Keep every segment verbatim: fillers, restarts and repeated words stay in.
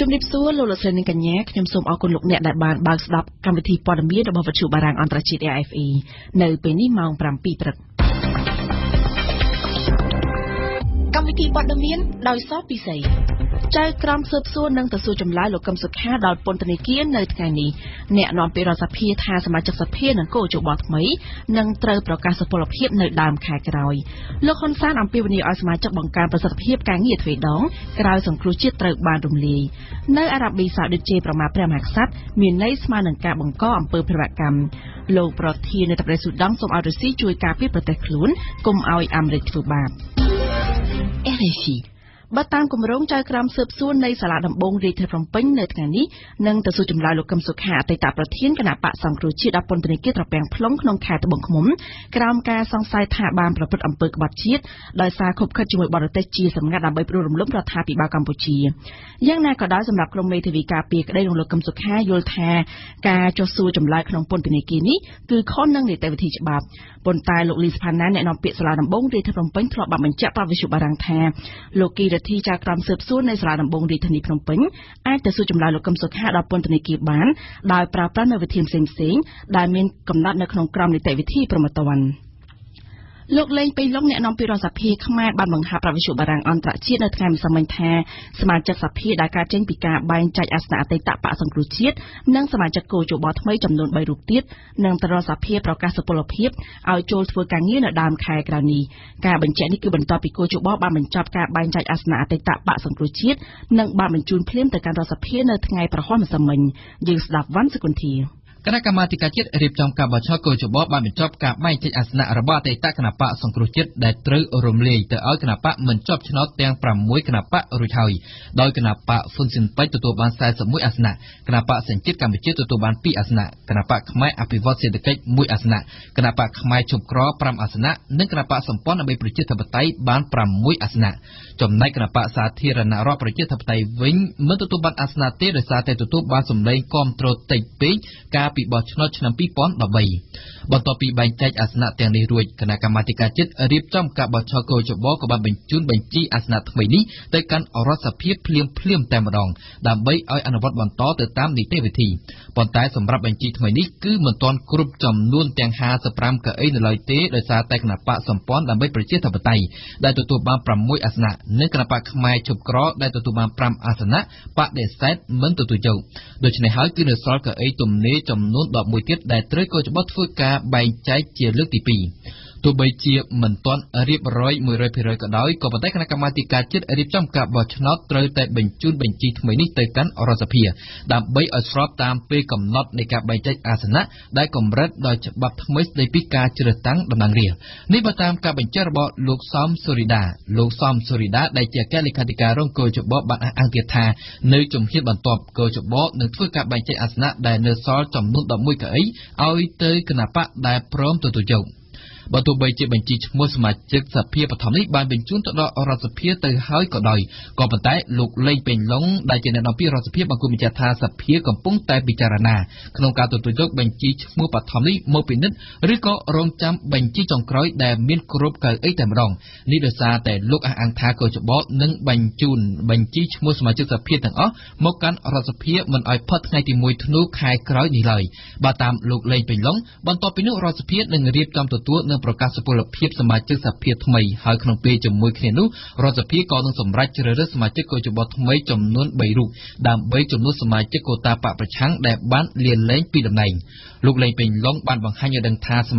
ជំរាបសួរលោកលោកស្រីនិងកញ្ញាខ្ញុំសូមអរគុណលោកអ្នកដែលបានបើកស្ដាប់កម្មវិធីព័ត៌មានរបស់វិទ្យុបារាំងអន្តរជាតិ ចៅក្រមស៊ើបសួរនិងទៅសួរចម្លើយលោកកឹមសុខាដោយពន្ធនាគារនៅថ្ងៃនេះអ្នកនាំពាក្យរដ្ឋសភាថាសមាជិកសភានឹងកោជបថ្មីនឹងត្រូវប្រកាសសុពលភាពនៅដើមខែក្រោយលោកហ៊ុនសែនអំពាវនាវឲ្យសមាជិកបង្កើនប្រសិទ្ធភាពការងារធ្វើដងក្រោយសង្គ្រោះជាតិត្រូវបានរំលាយនៅអារ៉ាប៊ីសាអូឌីតជាប្រមាណ ឆ្នាំ ទីចាក្រមស៊ើបសួរនៃសាលាដំបងរាជធានីភ្នំពេញអាចទៅសួរចម្លើយលោកកឹមសុខាដល់ពន្ធនាគារបានដោយប្រើប្រាស់នូវវិធានផ្សេងៗដែលមានកំណត់នៅក្នុងក្រមនីតិវិធីប្រមាណ លោកលេងពេញលោកអ្នកនាំពាក្យរដ្ឋសភាខ្មែរបានបង្ហាប់ប្រវិសុបរាំងអន្តរជាតិនៅថ្ងៃ គណៈកម្មាធិការជាតិរៀបចំការបោះឆ្នោតកោជបបានបញ្ចប់ការបែងចែកអាសនៈរបស់អតីតគណបកសង្គ្រោះជាតិដែលត្រូវរំលាយទៅឲ្យគណបក ពីបោះឆ្នោតឆ្នាំ ចំនួនដប់មួយទៀតដែលត្រូវកោជបធ្វើការបែងចែកជាលើកទី ពីរ ទោះបីជាមិនទាន់រៀបរយ បើទោះបីជាបញ្ជីឈ្មោះសមាជិកសភាបឋមនេះបានបញ្ជូនទៅដល់រដ្ឋសភាទៅហើយក៏ដោយក៏ប៉ុន្តែលោកលេងពេញឡុងដែលជាអ្នកនាំពាររដ្ឋសភាបង្គមមេចថាសភាកំពុងតែពិចារណាក្នុងការទទួលយកបញ្ជីឈ្មោះបឋមនេះមកពិនិត្យឬក៏រងចាំបញ្ជីចុងក្រោយដែលមានគ្រប់កៅអីតែម្ដងនេះដោយសារតែលោកអះអាងថាកោជបនឹងបញ្ជូនបញ្ជីឈ្មោះសមាជិកសភាថ្មីហើយក្នុងពេលជាមួយគ្នានោះ រដ្ឋសភាក៏នឹងសម្រេចជ្រើសរើសសមាជិកកោជបថ្មីចំនួន បី យ៉ាងណាក៏ដោយលោកនាយករដ្ឋមន្ត្រីហ៊ុនសែនកាលពីថ្ងៃពុធបានបញ្ចេញ លោកនាយករដ្ឋ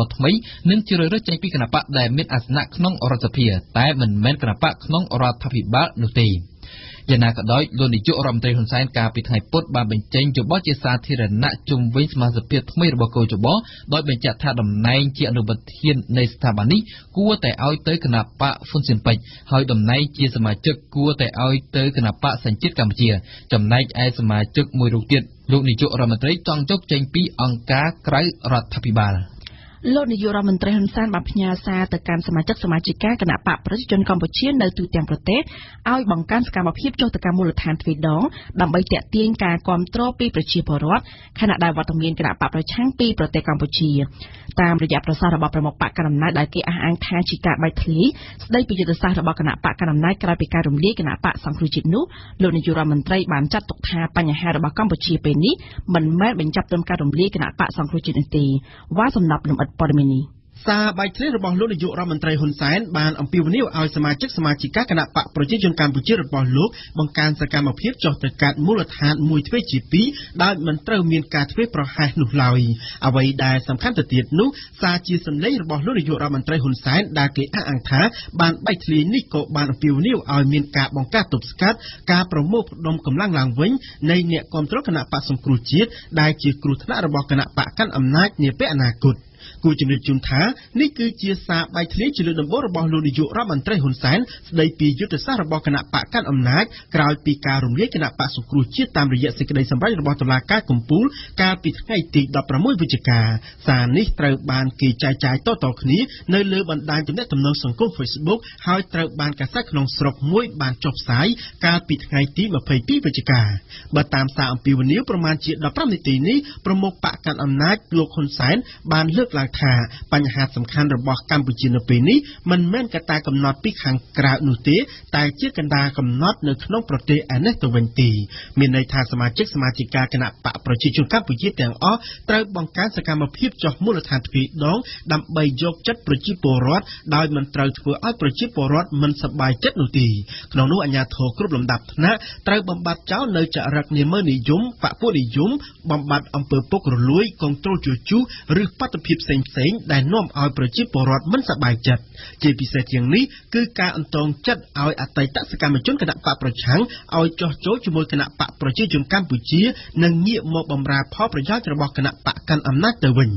មន្ត្រីចង់ចុកចេញពីអង្គការក្រៅរដ្ឋាភិបាល Lord Yoram and Trehansan Bapnia sat the Kansamajak Samajika and a pap president Campuchia no two temperate. I Bankans come up hip to the Kamulat hand with dong, but by that thing can come throw paper cheap or what, cannot die what a mean can a pap chang paper take Campuchia. Time the Japrasar about Promo Pakanam night like a hang tanchika by three, sleepy to the side of Bakana Pakanam night, Krapikarum Lake and a pat some crucit no, Lord Yoram and Trey Ban Chat took Tapanya had about Campuchia penny, but might been Japtum Karum Lake and a pat some crucit and stay. Was some nap at Parmini. Sa by three about Lord Ramantrai Hunsan, Ban and Pivnil, our Samachik Samachika, and a pack projection Campuchir about Luke, Bankansa came up here, Jotter Cat, Murat Hand, Muitwe, G P, Diamond Trail Mean Cat, Vapor High Nulawi. Away died some candidate, no, Sachi, some layer about Lord Ramantrai Hunsan, Daki Angta, Ban by three Nico, Ban of Pivnil, our mean cat, Bonkatup Scat, Capro Mop, Domcom Lang Lang Wing, Nay near Control can pass some crucit, Daki Crut, Narabok and a pack and night near Penacud. Good Junta, Niki Chisa by Tlichil and Borboluniju Raman Trehunsan, Slapi Jutta Sarabakana Pakan on night, crowd Picarum Laken at Pasu Cruci, Tamri Yet Secrets and Bayer Botola Kakumpul, Carpet Haiti, Dapramul Vichika, San Nistra Ban Ki Chai Chai Totokni, No Love and Dime to Netum Notes on Facebook, How Trout Ban Kasaknon Srok Moy Ban Chop Sai, Carpet Haiti, Mapay Pivichika. But Tamsa and Pivanil Promanchi, Dapramiti, Promo Pakan on night, Lokonsan, Ban Luk. หลักฐานปัญหาสำคัญរបស់កម្ពុជានៅពេលនេះមិនមែនកត្តាកំណត់ពីខាងក្រៅនោះទេតែជាកណ្ដាលកំណត់នៅក្នុងប្រទេសអាណិតទៅវិញទេមានន័យថាសមាជិកសមាជិកាគណៈបកប្រជាជនកម្ពុជាទាំងអស់ត្រូវបង្កើនសកម្មភាពចោះមូលដ្ឋានទ្វេដងដើម្បីយកចិត្តប្រជាពលរដ្ឋដោយមិនត្រូវធ្វើឲ្យប្រជាពលរដ្ឋមិនសប្បាយចិត្តនោះទេក្នុងនោះអាជ្ញាធរគ្រប់លំដាប់ថ្នាក់ត្រូវបំបត្តិចោលនៅចរិតនិមននិយមបពុនិយមបំបត្តិអំពើពុករលួយ កុងត្រូលជជុះឬបាតុភិបផ្សេងៗដែលនាំឲ្យប្រជាពលរដ្ឋមិនសប្បាយចិត្តជាពិសេសជាងនេះគឺការអន្តរងចិត្តឲ្យអតីតសកម្មជនគណៈបកប្រឆាំងឲ្យចោះចូលជាមួយគណៈបកប្រជាជនកម្ពុជានិងងាកមកបម្រើផលប្រយោជន៍របស់គណៈបកកាន់អំណាចទៅវិញ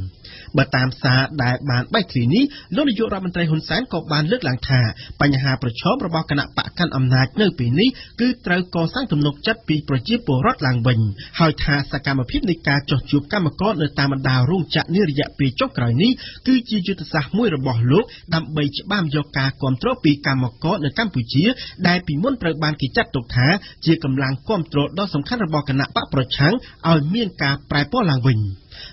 បើតាមសារដែលបានបែកធ្លីនេះលោកនាយករដ្ឋមន្ត្រីហ៊ុនសែនក៏បានលើកឡើងថាបញ្ហាប្រឈមរបស់គណៈបកកាន់អំណាចនៅពេលនេះគឺត្រូវកសាងទំនុកចិត្តពីប្រជាពលរដ្ឋឡើងវិញហើយថាសកម្មភាពនៃការចោះជួបកម្មករនៅតាមបណ្ដារោងចក្រនិរយៈពេលចុងក្រោយនេះគឺជាយុទ្ធសាស្ត្រមួយរបស់លោកដើម្បីច្បាប់យកការគ្រប់គ្រងពីកម្មករនៅកម្ពុជាដែលពីមុនត្រូវបានគេចាត់ទុកថាជាកម្លាំងគាំទ្រដ៏សំខាន់របស់គណៈបកប្រឆាំងឲ្យមានការប្រែប្រួលឡើងវិញ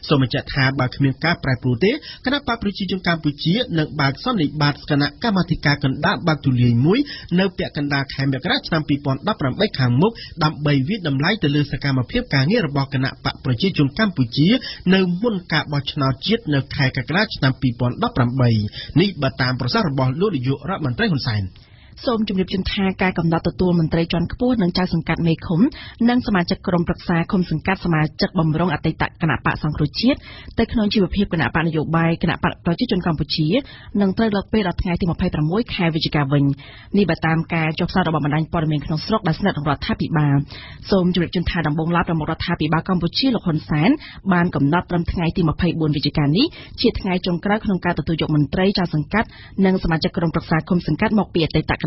សូមចាត់ថាបើគ្មានការប្រែប្រួលទេគណៈបកប្រជាជនកម្ពុជានឹងបើកសន្និបាតស្ថានកម្មតិកាកណ្ដាលបាក់ទូលាយមួយនៅពាក់កណ្ដាលខេមរៈឆ្នាំ ពីរពាន់ដប់ប្រាំបី សូមជំរាបជូនថាការកំណត់ទទួលមន្ត្រីជាន់ខ្ពស់និងចៅសង្កាត់មេឃុំនិងសមាជិកក្រុមប្រឹក្សាឃុំសង្កាត់សមាជិកបំរុងអតីតគណៈបកសង្គ្រោះជាតិទៅក្នុងជីវភាពគណៈបកនយោបាយគណៈបកប្រជាជនកម្ពុជានឹងត្រូវលើកពេលដល់ថ្ងៃទី ២៥ ប្រាំមួយ ខែវិច្ឆិកាវិញនេះបើតាមការចុះផ្សាយរបស់បណ្ដាញព័ត៌មានក្នុងស្រុកដែលស្និទ្ធនឹងរដ្ឋាភិបាលសូមជំរាបជូនថាដំបូងឡាបដល់រដ្ឋាភិបាលកម្ពុជាលោកហ៊ុនសែនបានកំណត់ព្រមថ្ងាយទី ២៤ បុណ្យវិច្ឆិកានេះជាថ្ងៃចុងក្រោយក្នុងការទទួលយកមន្ត្រីចៅសង្កាត់និងសមាជិកក្រុមប្រឹក្សាឃុំសង្កាត់មកពីអតីតគណៈ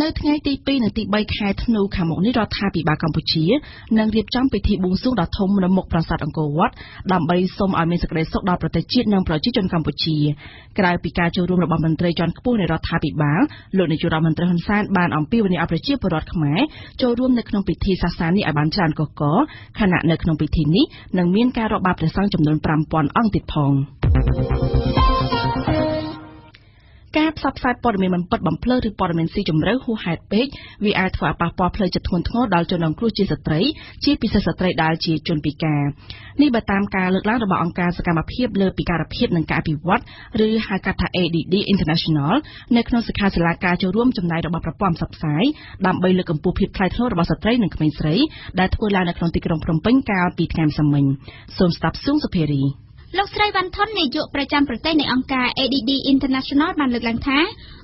នៅថ្ងៃទី ពីរ នៃទី បី ខែធ្នូឆ្នាំនេះរដ្ឋាភិបាលកម្ពុជា ការផ្សព្វផ្សាយព័ត៌មានមិនពិតបំភ្លឺឬព័ត៌មានស៊ីជម្រៅហួសហេតុពេកវាអាចធ្វើឲ្យប៉ះពាល់ផ្លូវចិត្តធ្ងន់ធ្ងរដល់ជនរងគ្រោះជាស្ត្រីជាពិសេសស្ត្រីដែលជាជនពិការនេះបើតាមការលើកឡើងរបស់អង្គការសកម្មភាពលើពិការភាពនិងការអភិវឌ្ឍឬហៅកាត់ថា A D D International នៅក្នុងសិក្ខាសាលាការចូលរួមចំណែករបស់ប្រព័ន្ធផ្សព្វផ្សាយដើម្បីលើកកម្ពស់ភាពថ្លៃថ្នូររបស់ស្ត្រីនិងក្មេងស្រីដែលធ្វើឡើងនៅក្នុងទីក្រុងភ្នំពេញកាលពីថ្ងៃស្អែក លោកស្រីវ៉ាន់ថននាយកប្រចាំប្រទេសនៃអង្គការ A D D International បានលើកឡើងថា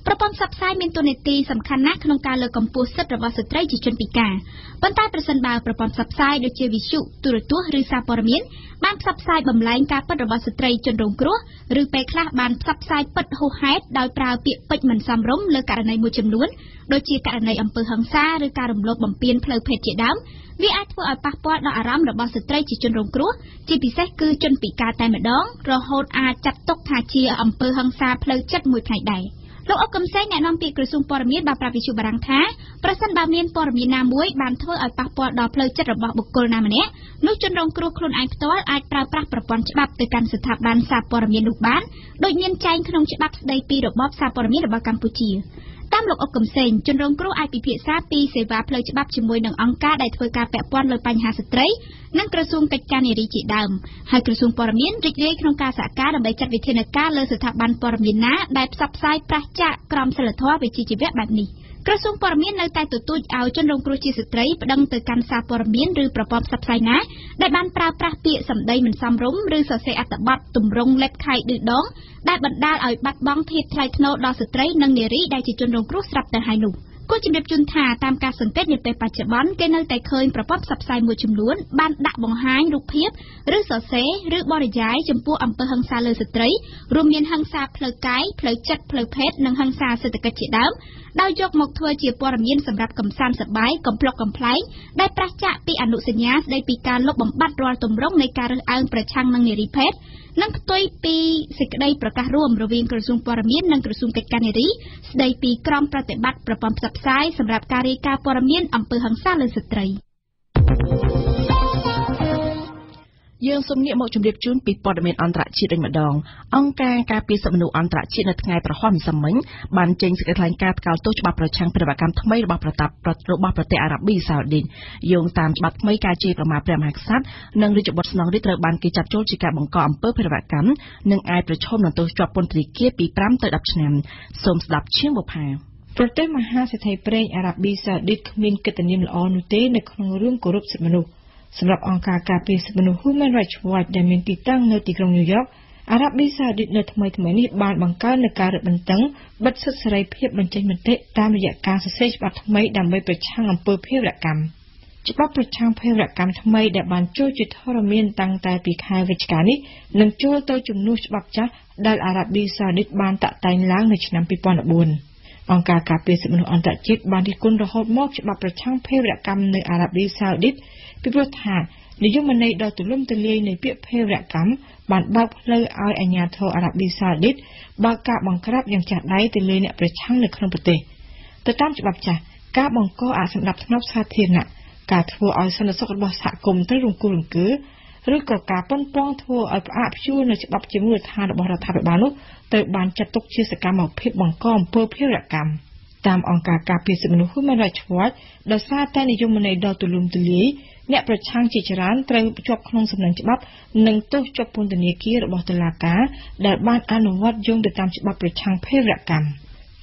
ប្រព័ន្ធផ្សព្វផ្សាយមានតួនាទីសំខាន់ណាស់ក្នុងការលើកកម្ពស់សិទ្ធិរបស់ស្ត្រីជាជនពិការប៉ុន្តែប្រសិនបើប្រព័ន្ធផ្សព្វផ្សាយដូចជាវិទ្យុទូរទស្សន៍ឬសារព័ត៌មានបានផ្សព្វផ្សាយបំលែងការពិតរបស់ស្ត្រីជនរងគ្រោះឬពេលខ្លះបានផ្សព្វផ្សាយពិតហួសហេតុដោយប្រើពាក្យពេចន៍មិនសមរម្យលើករណីមួយចំនួនដូចជាករណីអំពើហិង្សាឬការរំលោភបំពានផ្លូវភេទជាដើម We at a papa aram about the tradition room crew, Chipiseku, Junpika, Tamadong, Rohot, a chaptok tachi, umper hungsa, plug chat with night day. Look up, saying an unpick resume for me by Pravisu Baranta, present Bamian for me Namway, Banto, a papa, or plug chat about Bukol Namane, Luchan room crew, Klun Actor, I try proper punch up the cancer tap ban sap for me Luban, Luyan Chang Knum Chap, they peed up Bob sap for me about Campuchia. តាមលោកអុកកំសែងជនរងគ្រោះអាចពិភាក្សាពីសេវាផ្លូវច្បាប់ជាមួយនឹងអង្គការដែលធ្វើការពាក់ព័ន្ធលើបញ្ហាស្ត្រីនិងក្រសួងកិច្ចការនារីជាដើម ដែលបានប្រើប្រាស់ពាក្យសម្ដីមិនសមរម្យឬសរសេរអត្ថបទទម្រង់លេបខៃឬដងដែលបណ្ដាលឲ្យបាត់បង់ភាពថ្លៃថ្នូរដល់ស្ត្រីនិងនារីដែលជាជនរងគ្រោះស្រាប់តែហើយនោះ យើងសំណេកមកជំរាបជូនពីព័ត៌មានអន្តរជាតិវិញម្ដងអង្គការការពារសិទ្ធិមនុស្សអន្តរជាតិនៅថ្ងៃប្រហោះមួយ សម្រាប់អង្គការការពារសិទ្ធិមនុស្ស Human Rights Watch ដែលមានទីតាំងនៅទីក្រុង New York អារ៉ាប៊ីសាអូឌីតនៅថ្មីថ្មីនេះបានបង្កើននូវការរំពឹងបិទសិទ្ធិសេរីភាពបញ្ចេញមតិតាមរយៈការសរសេរច្បាប់ថ្មីដើម្បីប្រឆាំងអំពើភេរវកម្ម អង្គការការពារសិទ្ធិមនុស្សអន្តរជាតិបានរិះគន់រហូតមកច្បាប់ប្រឆាំងភេរវកម្មនៅអារ៉ាប៊ីសាអូឌីត តាមអង្គការការពារសិទ្ធិមនុស្ស Human Rights Watch ដោយសារតែនិយមន័យដល់ទលំទលាយអ្នកប្រឆាំងជាច្រើនត្រូវជាប់ក្នុងសំណឹងច្បាប់និងទោសជាប់ពន្ធនាគាររបស់តុលាការដែលបានអនុវត្តយោងទៅតាមច្បាប់ប្រឆាំងភេរវកម្ម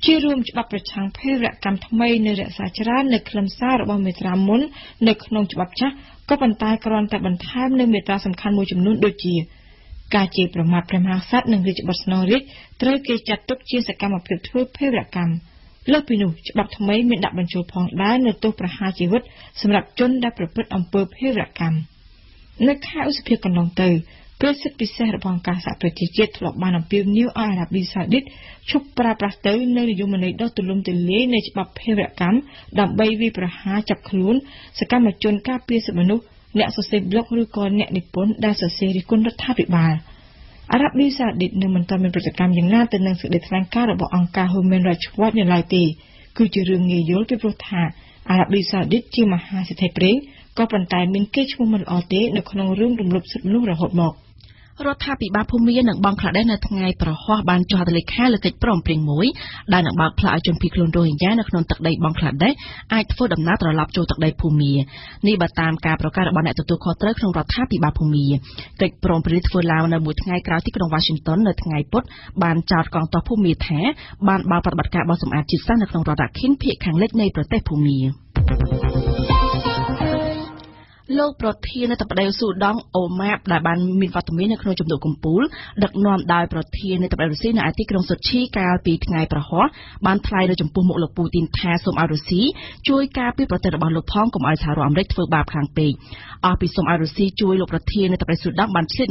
ជារួមច្បាប់ប្រឆាំងភេរវកម្មថ្មីនៅរក្សាចរាននៅក្នុងសាររបស់មេត្រាមុននៅក្នុងច្បាប់ចាស់ក៏ប៉ុន្តែគ្រាន់តែបន្ថែមនៅមេត្រាសំខាន់មួយចំនួនដូចជា ការជេរប្រមាថព្រះមហាក្សត្រនិងរាជបុត្រស្នូរិទ្ធត្រូវគេចាត់ទុកជាសកម្មភាពធ្វើភេរវកម្មលើពីនោះច្បាប់ថ្មីមានដាក់បញ្ចូលផងដែរនៅទោសប្រហារជីវិតសម្រាប់ជនដែលប្រព្រឹត្តអំពើភេរវកម្ម អ្នកសរសេរប្លុកឬក៏អ្នកនិពន្ធដែលសរសេររិះគន់រដ្ឋាភិបាលអារ៉ាប៊ីសាអូឌីតនៅមិនទាន់មានប្រតិកម្មយ៉ាងណាទៅនឹងសេចក្ដិថ្លែងការណ៍របស់អង្គការ Human Rights Watch នៅឡើយទេ រដ្ឋាភិបាលភូមានិងបងក្លាដេសនៅថ្ងៃប្រហោះបានចុះហត្ថលេខាលើកិច្ចព្រមព្រៀងមួយដែលនឹងបើកផ្លូវឲ្យជនភៀសខ្លួនរួចយ៉ាងនៅក្នុងទឹកដីបងក្លាដេសអាចធ្វើដំណើរត្រឡប់ចូលទឹកដីភូមានេះបើតាមការប្រកាសរបស់អ្នកទទួលខុសត្រូវក្នុងរដ្ឋាភិបាលភូមាកិច្ចព្រមព្រៀងធ្វើឡើងនៅមួយថ្ងៃក្រោយទីក្រុងវ៉ាស៊ីនតោននៅថ្ងៃពុធបានចោទកងទ័ពភូមាថាបានបើកបដិបត្តិការរបស់សម្អាតជាតិសាសន៍នៅក្នុងរដ្ឋខេនភៀកខាងលិចនៃប្រទេសភូមា។ Low protein at the Presu Dong or Map Laban Minfatomina Knochum Pool, the non die protein at the Presin, I think on Sochi, Kalpi, Naipraho, Bantai, the Jumpumo Putin, Tasum Arusi, Joy Kapi, Protect about Lopong, Kom Isaram, Red for Bab Campaign. Apisum Arusi, Joy Loprotein at the Presu Dong, Banchet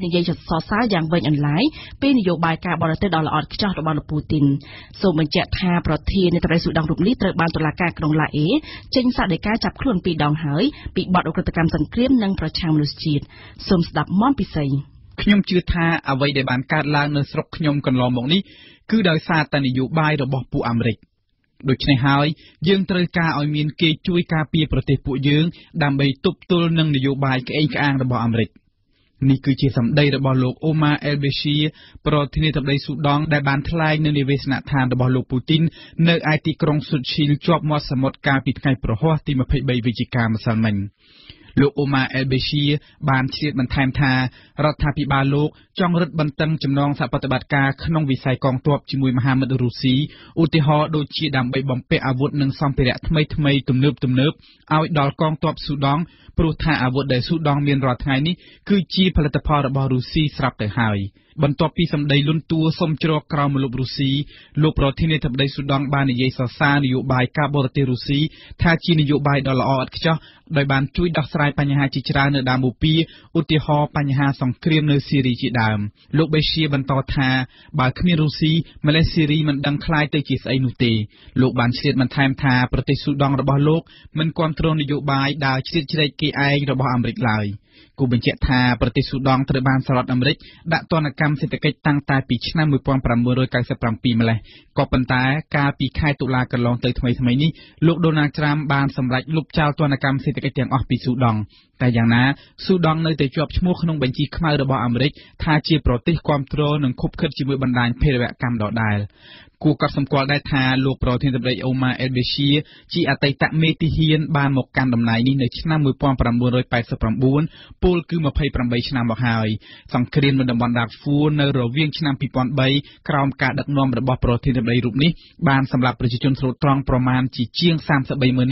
Nation Society, Young Way and Line, Penny Yo by Cap or a third dollar chat about Putin. So when Jet Hair Protein at the Presu Dong Litter, Bantolaka, Krongla A, Change the catch up Klun P. Dong High. ពីបាត់អុក្រិតកម្មសង្គ្រាមនិងប្រឆាំងរុស្ស៊ី លោក Omar al-Bashir បាន បន្ទាប់ពីសម្ដីលុនតួ គូបញ្ជាក់ថាប្រទេសស៊ូដង់ត្រូវបានសម្រេចដាក់ទណ្ឌកម្មសេដ្ឋកិច្ចតាំងតែពីឆ្នាំ គូក៏សម្គាល់ដែរថាលោកប្រធានាធិបតី Omar al-Bashir ជាអតីតមេតិហ៊ានបានមកកាន់តំណែងនេះនៅឆ្នាំ nineteen eighty-nine ពល គឺ twenty-eight ឆ្នាំមកហើយសង្គ្រាមនៅតំបន់ដាហ្វូនៅរវាងឆ្នាំ two thousand three ក្រោមការដឹកនាំរបស់ប្រធានាធិបតីរូបនេះបានសម្លាប់ប្រជាជនស្រុតត្រង់ប្រមាណជាជាង thirty-three thousand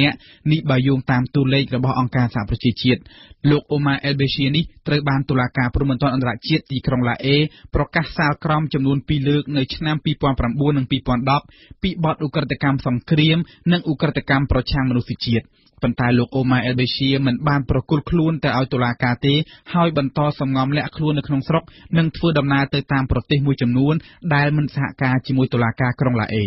នាក់នេះបើយោងតាមតួលេខរបស់អង្គការសហប្រជាជាតិលោក Omar al-Bashir នេះត្រូវបានតុលាការព្រំប្រទានអន្តរជាតិទីក្រុងឡាអេប្រកាសសាលក្រមចំនួន two លើកនៅឆ្នាំ two thousand nine និង two thousand ten ពីបទឧក្រិដ្ឋកម្មសង្គ្រាមនិងឧក្រិដ្ឋកម្មប្រឆាំងមនុស្សជាតិ ប៉ុន្តែលោក Omar al-Bashir មិនបានប្រគល់ខ្លួនទៅឲ្យតុលាការទេហើយបន្តសម្ងំលាក់ខ្លួននៅក្នុងស្រុកនិងធ្វើដំណើរទៅតាមប្រទេសមួយចំនួនដែលមិនសហការជាមួយតុលាការក្រុងឡាអេ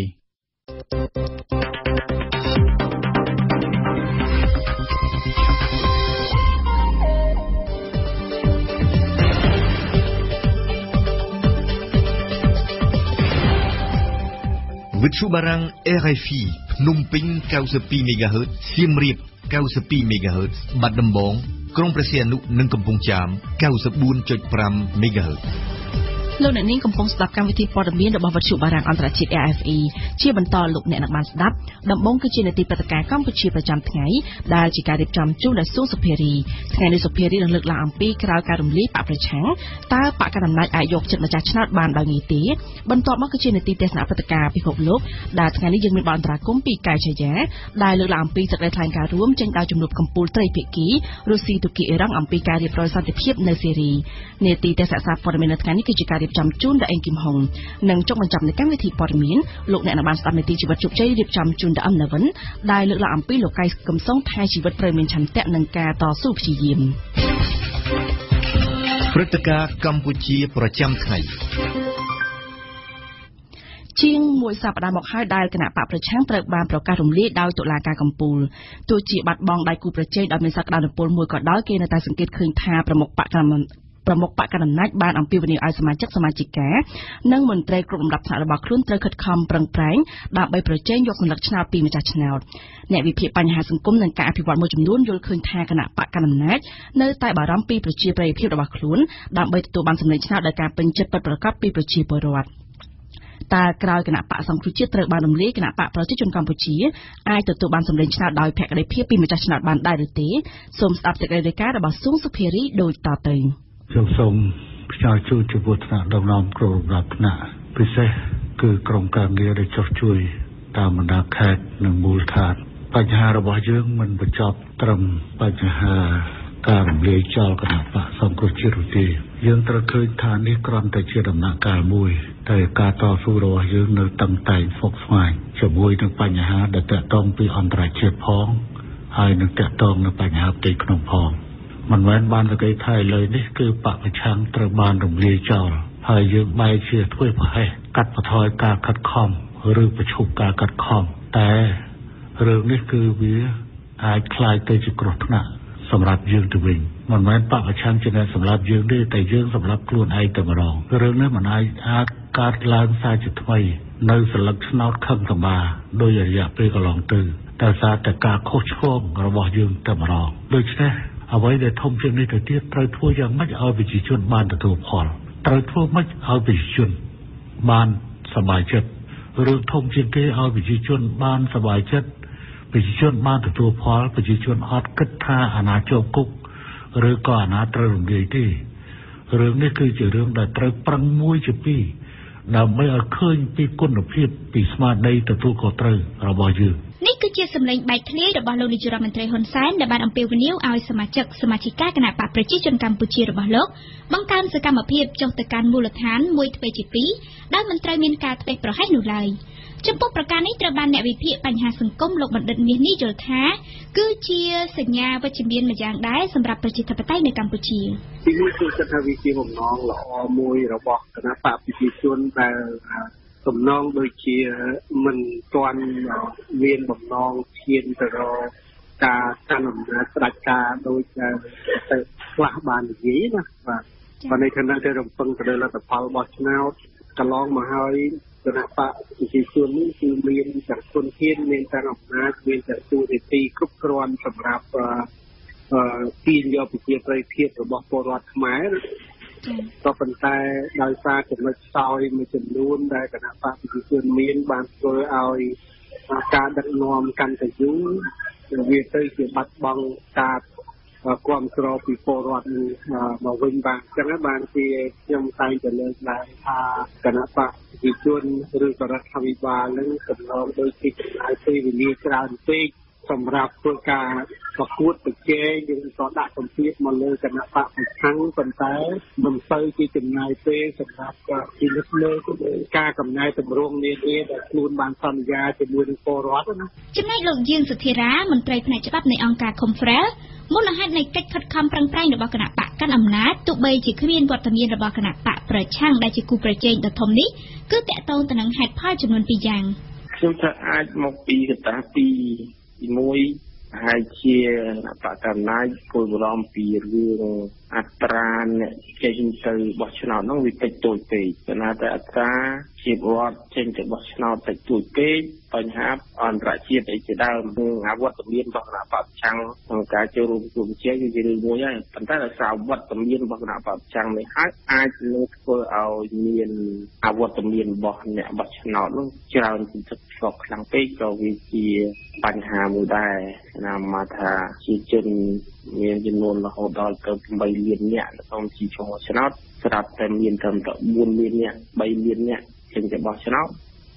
Barang R F I, Phnom Penh ninety-two megahertz, Siem Reap ninety-two megahertz, Bat Dombong, Krong Prasianukនិង Kampong Cham ninety-four point five megahertz. លោកអ្នកនាងកំពុងស្ដាប់កម្មវិធីព័ត៌មានរបស់វិទ្យុបារាំងអន្តរជាតិ R F A ជាបន្តលោកអ្នកអ្នកបានស្ដាប់ដំបងគឺជានេតិព្រឹត្តិការណ៍កម្ពុជាប្រចាំថ្ងៃដែលជាការរៀបចំជូនដល់សួរសុភារីថ្ងៃនេះសុភារីនឹងលើកឡើងអំពីក្រោយការរំលាយបកប្រឆាំងតើបកកណ្ដាលអាយយកចិត្តម្ចាស់ឆ្នោតបានដោយនីតិបន្ទាប់មកគឺជានេតិទេសនាព្រឹត្តិការណ៍ពិភពលោកដែលថ្ងៃនេះយើងមានបលអន្តរាគមន៍ពីកាយឆាយាដែលលើកឡើងអំពីសក្តិថ្លែងការណ៍រួមចេញដោយជំនួបកម្ពុជាត្រីភាគីរុស្ស៊ីទូគីអ៊ីរ៉ង់អំពីការរៀបចំជូនដល់អេងគីមហុង និងចុងបញ្ចប់នៃកម្មវិធីព័ត៌មានលោកអ្នកបានស្ដាប់នីតិជីវិតជោគជ័យរៀបចំជូនដល់អំណវិនដែលលើកឡើងអំពីលោកកៃកំសុងថៃជីវិតប្រមានឆន្ទៈនិងការតស៊ូព្យាយាម ជាងមួយសប្តាហ៍មកហើយដែលគណៈបកប្រឆាំងត្រូវបានប្រកាសរំលាយដោយតុលាការកំពូលទោះជាបាត់បង់ដៃគូប្រជែងដោយមានសក្តានុពលមួយក៏ដោយគេនៅតែសង្កេតឃើញថា ប្រមុខបកកណ្ដាលអំពីវិន័យឲ្យសមាជិកសមាជិកានិងមន្ត្រីគ្រប់លំដាប់ថ្នាក់របស់ខ្លួនត្រូវខិតខំប្រឹងប្រែងដើម្បីប្រជែងយកសម្លឹកឆ្នោតពីម្ចាស់ឆ្នោតអ្នកវិភាគបញ្ហាសង្គមនិងការអភិវឌ្ឍមួយចំនួនយល់ឃើញថាគណៈបកកណ្ដាលអំណាចនៅតែបារម្ភពីប្រជាប្រិយភាពរបស់ខ្លួនដើម្បីទទួលបានសម្លេងឆ្នោតដែលការពេញចិត្តពិតប្រាកដពីប្រជាពលរដ្ឋ តែក្រោយគណៈបកសង្គ្រោះជាតិត្រូវបានរំលាយគណៈបកប្រជាជនកម្ពុជាអាចទទួលបានសម្លេងឆ្នោតដោយភក្តីភាពពីម្ចាស់ឆ្នោតបានដែរឬទេសូមស្ដាប់សេចក្ដីរាយការណ៍របស់ស៊ុងសុភារីដូចតទៅ ក្នុង សង្គមប្រជាជនគ្រប់ដំណាក់ក្នុងមូលដ្ឋានពិសេសគឺក្រុមការងារដែលចុះជួយតាមបណ្ដាខេត្តនិងមូលដ្ឋាន បញ្ហារបស់យើងមិនបញ្ចប់ត្រឹមបញ្ហាការរំលាយចោលគណៈបក្សសង្គ្រោះជាតិនោះទេយើងត្រូវឃើញថានេះគ្រាន់តែជាដំណាក់កាលមួយតែការតស៊ូរបស់យើងនៅតឹងតែងហ្វឹកស្វាយជាមួយនឹងបញ្ហាដែលទាក់ទងពីអន្តរជាតិផងហើយនឹងទាក់ទងនឹងបញ្ហាផ្ទៃក្នុងផងមិនមែនបានតែគេថាឥឡូវនេះគឺបកប្រឆាំងត្រូវបានរំលាយចោលហើយយើងបែរជាធ្វើប្រហែសកាត់បន្ថយការខិតខំឬបញ្ឈប់ការខិតខំតែរឿងនេះគឺវាអាចคล้ายទៅជាគ្រោះថ្នាក់សម្រាប់យើងទៅវិញមិនមែនបកប្រឆាំងជាអ្នកសម្រាប់យើងទេតែយើងសម្រាប់ខ្លួនឯងតែម្ដងរឿងនេះមិនអាចអាចកាត់ឡើងសារជាថ្មីនៅសន្លឹកឆ្នោតខឹងសម្បាដោយរយៈពេលកន្លងទៅតែសារតែការខុសឆ្គងរបស់យើងតែម្ដងដូច្នេះអ្វីដែលធំជាងនេះទៅទៀតត្រូវធ្វើយ៉ាងម៉េចឲ្យប្រជាជនបានទទួលផលត្រូវធ្វើម៉េចឲ្យប្រជាជនបានសบายចិត្តរឿងធំជាងគេឲ្យប្រជាជនបានសบายចិត្តប្រជាជនបានទទួលផលប្រជាជនអត់គិតថាអាណាចូលគុកឬក៏អាណាត្រូវរំលាយទេរឿងនេះគឺជារឿងដែលត្រូវប្រឹងមួយជាពីរដើម្បីឲ្យឃើញពីគុណភាពពីស្មារតីទទួលខុសត្រូវរបស់យើងនេះគឺជាសម្លេងបែកធ្លាយរបស់លោកនាយករដ្ឋមន្ត្រីហ៊ុនសែនដែលបានអំពាវនាវឲ្យសមាជិកសមាជិកាគណៈបកប្រជាជនកម្ពុជារបស់លោកបង្កើនសកម្មភាពចុះទៅកាន់មូលដ្ឋានមួយទ្វេជាពីរដែលមិនត្រូវមានការធ្វេសប្រហែសនោះឡើយចំពោះប្រការនេះត្រូវបានអ្នកវិភាគបញ្ហាសង្គមលោកបណ្ឌិតមាសនេះយល់ថាគឺជាសញ្ញាវិជ្ជមានម្យ៉ាងដែរសម្រាប់ប្រជាធិបតេយ្យនៅកម្ពុជាទីនេះគឺសិទ្ធិវិជាបំណងល្អមួយរបស់គណៈបកប្រជាជនដែលសំណងដូចជាមិនទាន់មានបំណងឈានទៅរកការកាន់អំណាចផ្ដាច់ការដោយទៅខ្លះបាននិយាយណាបាទប៉ុន្តែគណៈតែរំពឹងទៅលើលទ្ធផលរបស់ឆ្នោតកន្លងមកហើយគណៈបកប្រជាជននេះគឺមានទាំងគុណធានមានទាំងអំណាចមានទាំងទូរនីតិគ្រប់គ្រាន់សម្រាប់អឺទាញយកប្រជាប្រិយភាពរបស់ពលរដ្ឋខ្មែរក៏ប៉ុន្តែដោយសារចំណុចខ្សោយមួយចំនួនដែលគណៈបកប្រជាជនមានបានធ្វើឲ្យការដឹកនាំកាន់តែយូរវាទៅជាបាត់បង់ការគ្រប់គ្រងពីពលរដ្ឋមកវិញបានអញ្ចឹងបានជាខ្ញុំតែងតែលើកឡើងថាគណៈបកប្រជាជនឬក៏រដ្ឋាភិបាលនឹងកំណត់ដោយទីចំណាយពេលវេលាច្រើនពេកសម្រាប់ធ្វើការប្រកួតប្រជែងយើងក៏ដាក់សម្ពាធមកលើគណៈបកប្រឆាំងប៉ុន្តែមិនសូវជាចំណាយពេលសម្រាប់ពីលើកលើការកំណែតម្រង់នានាដែលខ្លួនបានសន្យាជាមួយនឹងពលរដ្ឋណាចំណែកលោកយើងសុធិរាមន្ត្រីផ្នែកច្បាប់នៃអង្គការ Confrel មូលហេតុនៃកិច្ចខិតខំប្រឹងប្រែងរបស់គណៈបកកាន់អំណាចទោះបីជាគ្មានវត្តមានរបស់គណៈបកប្រឆាំងដែលជាគូប្រជែងដ៏ធំនេះគឺតកតងទៅនឹងហេតុផលចំនួនពីរយ៉ាងខ្ញុំថាអាចមកពីកត្តាពីរទីមួយហើយជាបកកំណៃពលបរំពីរឿងអត្រាអ្នកចេញទៅបោះឆ្នោតនោះវាតិចតួចពេកព្រោះតែអត្រាជីវរដ្ឋចេញទៅបោះឆ្នោតតិចតួចពេកបញ្ហាអន្តរជាតិអីជាដើមអាវត្តមានរបស់គណៈបព្វឆាំងក្នុងការចូលរួមជួបជែកវារឿងមួយហើយប៉ុន្តែដោយសារវត្តមានរបស់គណៈបព្វឆាំងនេះហើយអាចលើកធ្វើឲ្យមានអាវត្តមានរបស់អ្នកបោះឆ្នោតនោះច្រើនពីទឹកឆ្លងខ្លាំងពេកក៏វាជាបញ្ហាមួយដែរណាមកថាជាជនមានចំនួនរហូតដល់ទៅeight millionនាក់ក្នុងជីវឆ្នោតស្រាប់តែមានត្រឹមតែfour millionនាក់three millionនាក់ចេញទៅបោះឆ្នោត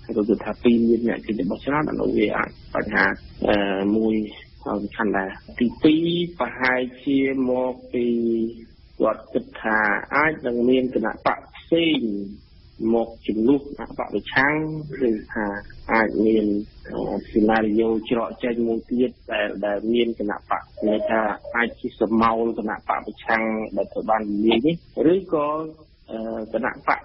ហើយក៏គឺថាtwo millionនាក់ចេញទៅបោះឆ្នោតអនុវាអាចបញ្ហាមួយសំខាន់ដែរទីtwoប្រហែលជាមកពីគាត់គិតថាអាចនឹងមានគណៈបកផ្សេងមកជំនួសគណៈបកប្រឆាំងគឺថាអាចមានសេណារីយ៉ូច្រកចេញមួយទៀតដែលដែលមានគណៈបកគេថាអាចជាសមោលគណៈបកប្រឆាំងដែលត្រូវបានលៀងនេះឬក៏គណៈបក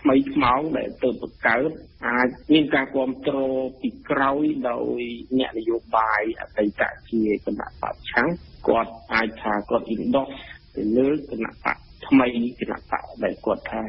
ថ្មីថ្មោងដែលទៅបង្កើតអាចមានការគ្រប់គ្រងពីក្រោយដោយអ្នកនយោបាយអតីតជាគណៈបកប្រឆាំងគាត់អាចថាគាត់ endorse ទៅលើគណៈបកថ្មីគណៈបកដែលគាត់ថា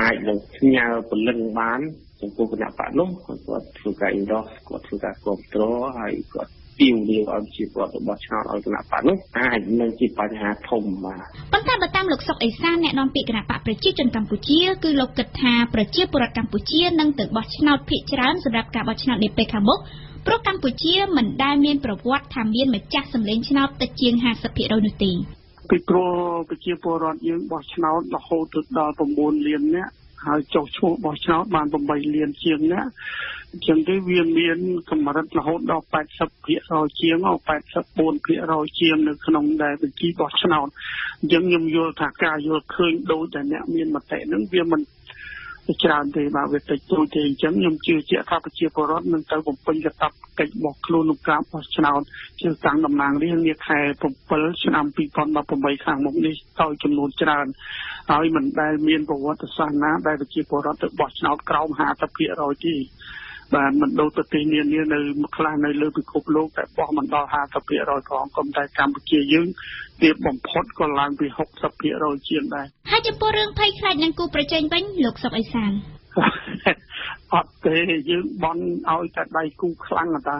អាចនឹងស្ញើពលឹងបានចំពោះគណៈបកនោះគាត់ធ្វើការ endorse គាត់ធ្វើការគ្រប់គ្រងហើយគាត់ពីវនីអំពីប្រវត្តិរបស់ឆ្នោតឲ្យគណៈបកនោះអាចនឹងជាបញ្ហាធំបាទប៉ុន្តែបើតាមលោកសុកអេសានអ្នកនាំពាក្យគណៈបកប្រជាជនកម្ពុជាគឺលោកគិតថាប្រជាពលរដ្ឋកម្ពុជានឹងទៅបោះឆ្នោតភាគច្រើនសម្រាប់ការបោះឆ្នោតនាពេលខាងមុខព្រោះកម្ពុជាមិនដែលមានប្រវត្តិថាមានម្ចាស់សម្លេងឆ្នោតតិចជាង fifty percent នោះទេពីព្រោះប្រជាពលរដ្ឋយើងបោះឆ្នោតរហូតដល់nine millionនាក់ ហើយ ចុះ ឈ្មោះ របស់ ឆ្នោត បាន eightលាន ជាង ណា អញ្ចឹង ទេ វា មាន កម្រិត រហូត ដល់ eighty percent ជាង eighty-four percent ជាង នៅ ក្នុង ដែល បញ្ជី របស់ ឆ្នោត អញ្ចឹង ខ្ញុំ យល់ ថា ការ យល់ ឃើញ ដោយ តែ អ្នក មាន មតិ នឹង វា មិន ច្រើន ទេ បាទ វា តិច តួច ទេ អញ្ចឹង ខ្ញុំ ជឿ ជាក់ ថា ប្រជា ពលរដ្ឋ នឹង ទៅ បំពេញ កាតព្វកិច្ច របស់ ខ្លួន ក្នុង ការ បោះ ឆ្នោត ជា តាំង តំណាង រាស្ត្រ នា ខែ seven ឆ្នាំ twenty eighteen ខាង មុខ នេះ ដោយ ចំនួន ច្រើន ហើយ មិន ដែល មាន ប្រវត្តិសាស្ត្រ ណា ដែល ប្រជា ពលរដ្ឋ ទៅ បោះ ឆ្នោត ក្រោម fifty percent ទេ បាទ មិន ដូច ប្រទេស នានា នៅ ខ្លះ នៅ លើ ពិភព លោក តែ បោះ មិន ដល់ fifty percent ផង ក៏ តែ កម្ពុជា យើង ទាប បំផុត ក៏ ឡើង ពី sixty percent ជាង ដែរ ហើយ ចំពោះ រឿង ភ័យ ខ្លាច នឹង គូ ប្រជែង វិញ លោក សុក អេសាន អត់ទេ យើង បន់ ឲ្យ តែ ដៃ គូ ខ្លាំង តា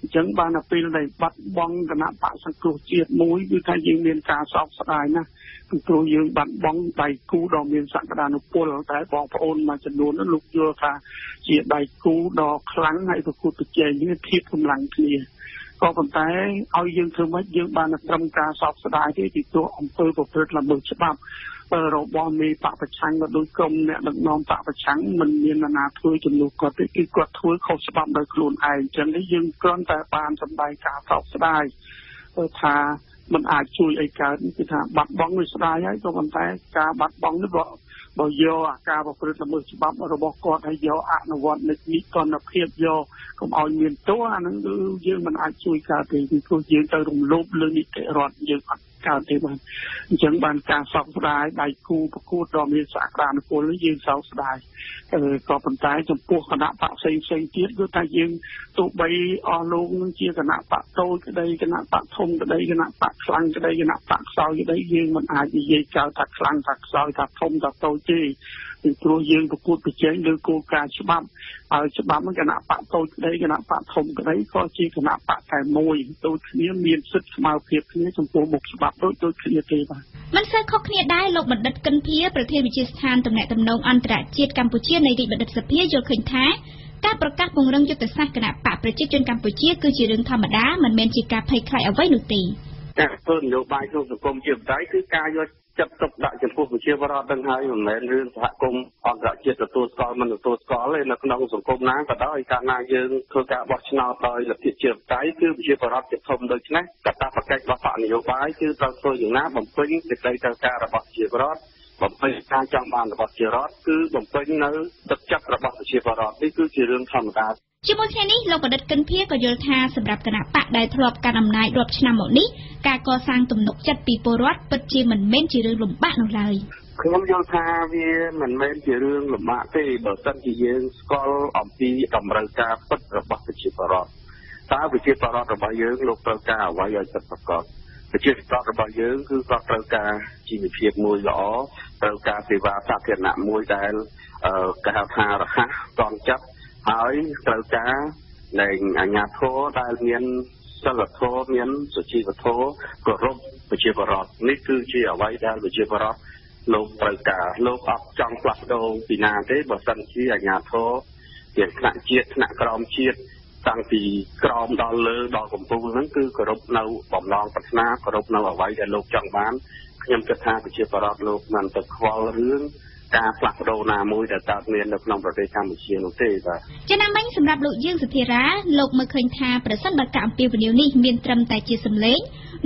អញ្ចឹង បាន តែ ពេល ដែល បាត់ បង់ គណៈ បក សង្គ្រោះ ជាតិ មួយ គឺ ថា យើង មាន ការ សោក ស្ដាយ ណាស់ ពី ព្រោះ យើង បាត់ បង់ ដៃ គូ ដ៏ មាន សក្តានុពល តែ បង ប្អូន មួយ ចំនួន នោះ លោក យល់ ថា ជា ដៃ គូ ដ៏ ខ្លាំង ហើយ ប្រកួត ប្រជែង គ្នា ធៀប កម្លាំង គ្នា ក៏ ប៉ុន្តែ ឲ្យ យើង ធ្វើ ម៉េច យើង បាន តែ ត្រឹម ការ សោក ស្ដាយ ទេ ពី ព្រោះ អង្គើ ប្រព្រឹត្ត ល្មើស ច្បាប់ របស់ មេ បកប្រឆាំង ក៏ ដូច ក្រុម អ្នក ដឹក នាំ បកប្រឆាំង មិន មាន ណា ធ្វើ ចំនួន គាត់ ទេ គឺ គាត់ ធ្វើ ខុស ច្បាប់ ដោយ ខ្លួន ឯង អញ្ចឹង នេះ យើង គ្រាន់ តែ បាន សម្ដែង ការ សោក ស្ដាយ ព្រោះ ថា មិន អាច ជួយ អី កើត គឺ ថា បាត់ បង់ វា ស្ដាយ ហើយ ក៏ ប៉ុន្តែ ការ បាត់ បង់ នេះ ក៏ បើ យក អា ការ ប្រព្រឹត្ត ល្មើស ច្បាប់ របស់ គាត់ ហើយ យក អនុវត្ត នីតិ នីតិកណភាព យក កុំ ឲ្យ មាន ទោស អា នឹង គឺ យើង មិន អាច ជួយ កើត ទេ គឺ ព្រោះ យើង ទៅ រំលោភ លើ នីតិ រដ្ឋ យើង អត់ ការទេបាទអញ្ចឹងបានការសោកស្ដាយដៃគូប្រកួតដ៏មានសក្តានុពលយើងសោកស្ដាយក៏ប៉ុន្តែចំពោះគណៈបកផ្សេងផ្សេងទៀតគឺថាយើងទោះបីអស់លោកនឹងជាគណៈបកតូចក្តីគណៈបកធំក្តីគណៈបកខ្លាំងក្តីគណៈបកខ្សោយក្តីយើងមិនអាចនិយាយចោលថាខ្លាំងថាខ្សោយថាធំថាតូចទេពីព្រោះយើងប្រកួតប្រជែងលើគោលការណ៍ច្បាប់ហើយច្បាប់មិនគណៈបកតូចក្តីគណៈបកធំក្តីក៏ជាគណៈបកតែមួយដូចគ្នាទេបាទ មិន សូវខុសគ្នាដែរ លោក បណ្ឌិត កិនភា ប្រធានវិទ្យាស្ថាន តំណែង អន្តរជាតិកម្ពុជានៃរាជបណ្ឌិតសភា យល់ឃើញថា ការប្រកាសពង្រឹងយុទ្ធសាស្ត្រ គណៈបកប្រជាជន កម្ពុជា គឺជារឿងធម្មតា មិនមែនជាការភ័យខ្លាចអ្វីនោះទេ ការធ្វើនយោបាយក្នុងសង្គមជាបដិ គឺការយកចិត្តទុកដាក់ចំពោះប្រជាពលរដ្ឋ បំពេញការចង់បានរបស់ប្រជារដ្ឋគឺបំពេញការចង់បានរបស់ប្រជារដ្ឋគឺបំពេញនៅទឹកចិត្តរបស់ប្រជាពលរដ្ឋនេះគឺជារឿងធម្មតាជាមួយគ្នានេះលោកបណ្ឌិតកិនភាក៏យល់ថាសម្រាប់គណៈបកដែលធ្លាប់កាន់អំណាចរាប់ឆ្នាំមកនេះការកសាងទំនុកចិត្តពីពលរដ្ឋពិតជាមិនមែនជារឿងលំបាកនោះឡើយខ្ញុំយល់ថាវាមិនមែនជារឿងលំបាកទេបើសិនជាយើងស្គាល់អំពីតម្រូវការពិតរបស់ប្រជាពលរដ្ឋតើប្រជាពលរដ្ឋរបស់យើងលោកត្រូវការអ្វីឲ្យចិត្តប្រកប ប្រជាពលរដ្ឋរបស់យើងលោកត្រូវការអាវាយឲ្យចិត្តប្រកបប្រជាពលរដ្ឋរបស់យើងគឺគាត់ត្រូវការជីវភាពមួយល្អត្រូវការសេវាសាធារណៈមួយដែលកហៅថារហ័សតន់ចិត្តហើយត្រូវការនៃអាញាធរដែលមានសិលធម៌មានសុជីវធម៌គោរពប្រជាពលរដ្ឋនេះគឺជាអ្វីដែលប្រជាពលរដ្ឋលោកត្រូវការលោកអត់ចង់ផ្លាស់ប្ដូរពីណាទេបើសិនជាអាញាធរ ទាំងផ្នែកជាតិថ្នាក់ក្រមជាតិតាំងពីក្រមដល់លើដល់កំពូលហ្នឹងគឺគោរពនៅអ្វីដែលលោកចង់បានខ្ញុំគិតថាប្រជាពលរដ្ឋលោកមិនទៅខ្វល់រឿងការផ្លាស់ប្ដូរណាមួយដែលកើតមាននៅក្នុងប្រទេសកម្ពុជានោះទេបាទចំណាំវិញសម្រាប់លោកយើងសធិរាលោកមិនឃើញថាប្រសិនបើកម្មពីវនីនេះមានត្រឹមតែជាសម្លេង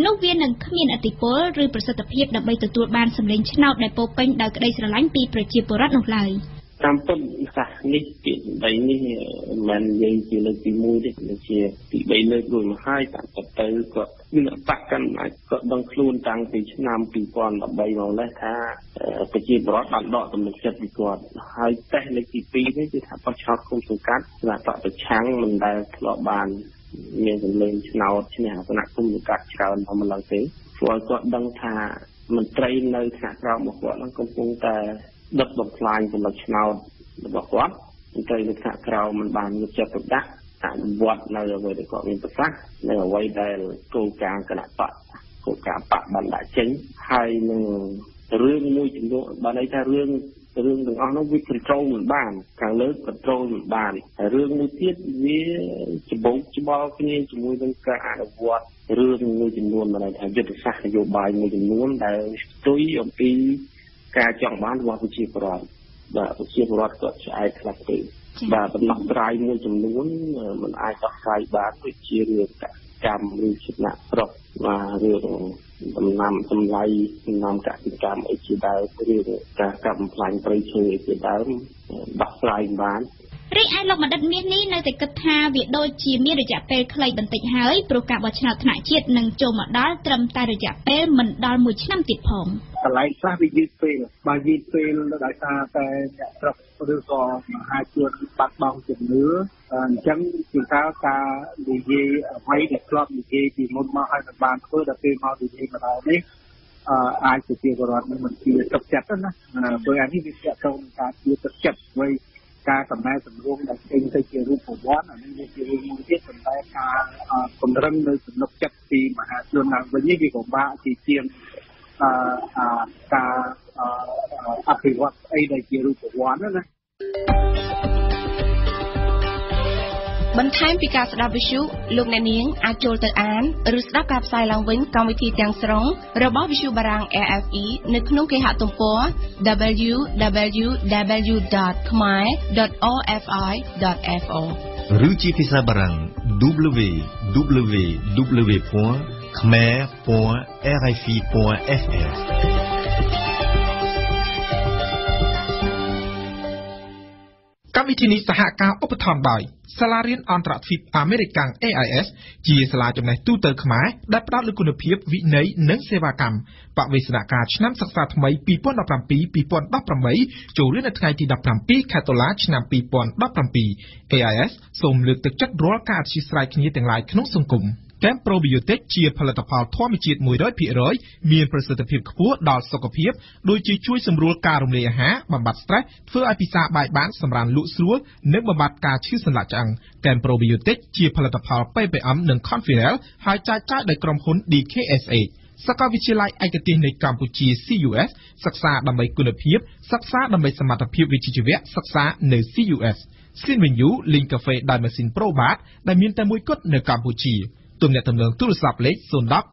នោះវានឹងគ្មានអតិពលឬប្រសិទ្ធភាពដើម្បីទទួលបានសម្លេងឆ្នោតដែលពោពេញដោយក្តីស្រឡាញ់ពីប្រជាពលរដ្ឋនោះឡើយ តាមពិតនេះនេះមិននិយាយជាលើកទី ដបបំផ្លាញពលរដ្ឋឆ្នោតរបស់គាត់ទៅលើថ្នាក់ក្រៅមិនបានយកចិត្តទុកដាក់អនុវត្តនៅអ្វីដែលគាត់មានប្រសាសន៍នៅអ្វីដែលគោលការណ៍គណៈបកគោលការណ៍បកបណ្ដាក់ចេញហើយនឹងរឿងមួយចំនួនបើន័យថារឿងរឿងទាំងអស់នោះវា control មិនបានខាងលើ control មិនបានរឿងមួយចំនួនមិនដែលថាយុទ្ធសាស្ត្រនយោបាយមួយចំនួនដែលស្ទុយអំពីការចង់បានរបស់ប្រជាពលរដ្ឋ រីឯលោកបណ្ឌិតមាននេះនៅតែគិតថាវាដូចជាមានរយៈពេលខ្លីបន្តិចហើយប្រកាសវចនាថ្នាក់ជាតិនឹងចូលមកដល់ត្រឹមតែរយៈពេលមិនដល់មួយឆ្នាំទៀតផង កន្លែងខ្លះវានិយាយពេលបើនិយាយពេលដោយសារតែអ្នកស្រុកឬក៏មហាជនបាត់បង់ជំនឿអញ្ចឹងគឺថាការនិយាយអ្វីដែលធ្លាប់និយាយពីមុនមកឲ្យបានធ្វើដល់ពេលមកនិយាយមកដល់នេះអាចជាពលរដ្ឋនឹងមិនជាទឹកចិត្តណាព្រោះអានេះវាជាកុំការជាទឹកចិត្តអ្វីការសម្ដែងសម្រួលដល់ពេញទៅជារូបវ័នអានេះវាជារឿងមួយទៀតប៉ុន្តែការគម្រឹងនៅសំណុកចិត្តពីមហាជនឡើងវិញនេះគឺកុំបាក់ជាជា ការអភិវឌ្ឍអីដែលជារូបវ័នណាបន្ថែមពីការស្ដាប់វិទ្យុលោកអ្នកនាងអាចចូលទៅអានឬស្ដាប់ការផ្សាយឡើងវិញកម្មវិធីទាំងស្រុងរបស់វិទ្យុបារាំង អារ អេஃப்អី នៅក្នុងគេហទំព័រ double-u double-u double-u dot khmer dot o f i dot f o ឬជាភាសាបារាំង double-u double-u double-u dot khmer dot r f i dot f r កម្មវិធីនេះសហការឧបត្ថម្ភដោយសាលារៀនអន្តរជាតិអាមេរិកាំង អេ អាយ អេស ជាសាលាចំណេះទូទៅខ្មែរដែលផ្តោតលើគុណភាពវិន័យនិងសេវាកម្មបវេសនកម្មឆ្នាំសិក្សាថ្មី ពីរពាន់ដប់ប្រាំពីរ ពីរពាន់ដប់ប្រាំបី ចូលរៀននៅថ្ងៃទី ដប់ប្រាំពីរ ខែតុលាឆ្នាំ ពីរពាន់ដប់ប្រាំពីរ អេ អាយ អេស សូមលើកទឹកចិត្តរាល់ការអធ្យាស្រ័យគ្នាទាំងឡាយក្នុងសង្គម Camp Probiotic ជាផលិតផលធម្មជាតិ one hundred percent មានប្រសិទ្ធភាពខ្ពស់ដល់សុខភាពដូចជាជួយសម្រួលការរំលាយអាហារបំបាត់ stress ធ្វើឲ្យពិសាបាយបានសម្រានលក់ស្រួលនិងបំបាត់ការឈឺសន្លាក់ឆ្អឹង Camp Probiotic ជាផលិតផល pê pê em និង Conferel ហើយចែកចាយដោយក្រុមហ៊ុន D K S H សាកលវិទ្យាល័យឯកទេសនៃកម្ពុជា C U S សិក្សាដើម្បីគុណភាពសិក្សាដើម្បីសមត្ថភាពវិជ្ជាជីវៈសិក្សានៅ C U S Sinvenue Link Cafe ដោយម៉ាស៊ីន Probat ដែលមានតែមួយគត់នៅកម្ពុជា ទំនាក់ទំនងទូរស័ព្ទលេខ zero one zero eight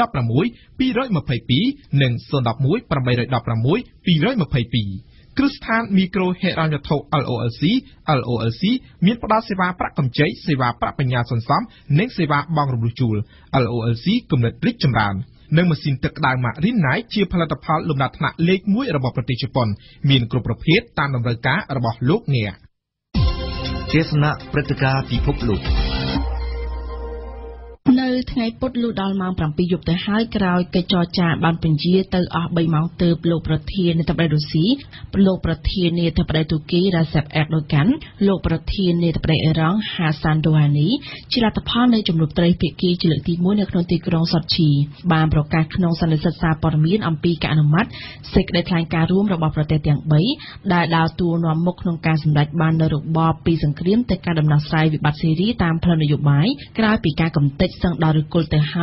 one six two two two two និង zero one one eight one six two two two two គ្រឹះស្ថាន មីក្រូហិរញ្ញវត្ថុ L O L C L O L C មានផ្តល់សេវាប្រាក់កម្ចីសេវាប្រាក់បញ្ញាសន្សំ និង សេវាបង់រំលោះជួល L O L C គំនិតរីកចម្រើន និងម៉ាស៊ីនទឹកក្តៅ Marinai ជាផលិតផលលំដាប់ថ្នាក់លេខ one របស់ប្រទេសជប៉ុន មានគ្រប់ប្រភេទតាមតម្រូវការរបស់លោកអ្នក ទេសនាព្រឹត្តិការណ៍ពិភពលោក នៅថ្ងៃពុធលូដល់ម៉ោង ដល់រកលទៅហើ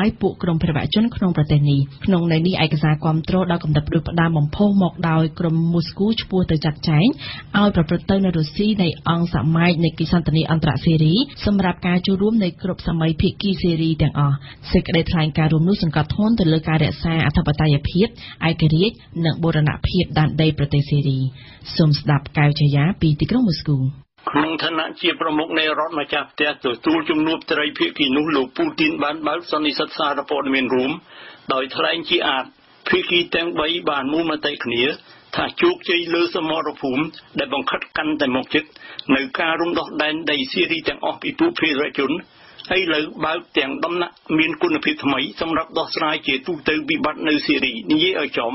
យពួកក្រុមប្រតិបត្តិជនក្នុងប្រទេសនេះក្នុងន័យនេះឯកសារគាំទ្រដល់កំណត់រូបផ្ដាមបំផុសមកដោយក្រុមមូស្គូឈ្មោះទៅចាត់ចែងឲ្យប្រព្រឹត្តទៅនៅរុស្ស៊ីនៃអង្គសម័យនៃគីសានតានីអន្តរសេរីសម្រាប់ការចូលរួមនៃក្របសម័យភាគីសេរីទាំងអស់សេក្រារីថ្លាការរួមនោះសង្កត់ធ្ងន់ទៅលើការរក្សាអធិបតេយ្យភាពឯករាជ្យនិងបូរណភាព ដែលបង្ខិតកាន់តែមកជិតនៅការរំដោះដែនដីស៊ីរីទាំងអស់ពីពួកភេរវជនហើយលើកបើកទាំងដំណាក់មានគុណភាពថ្មីសម្រាប់ដោះស្រាយជាទូទៅវិបត្តិនៅស៊ីរីនិយាយឲ្យចំ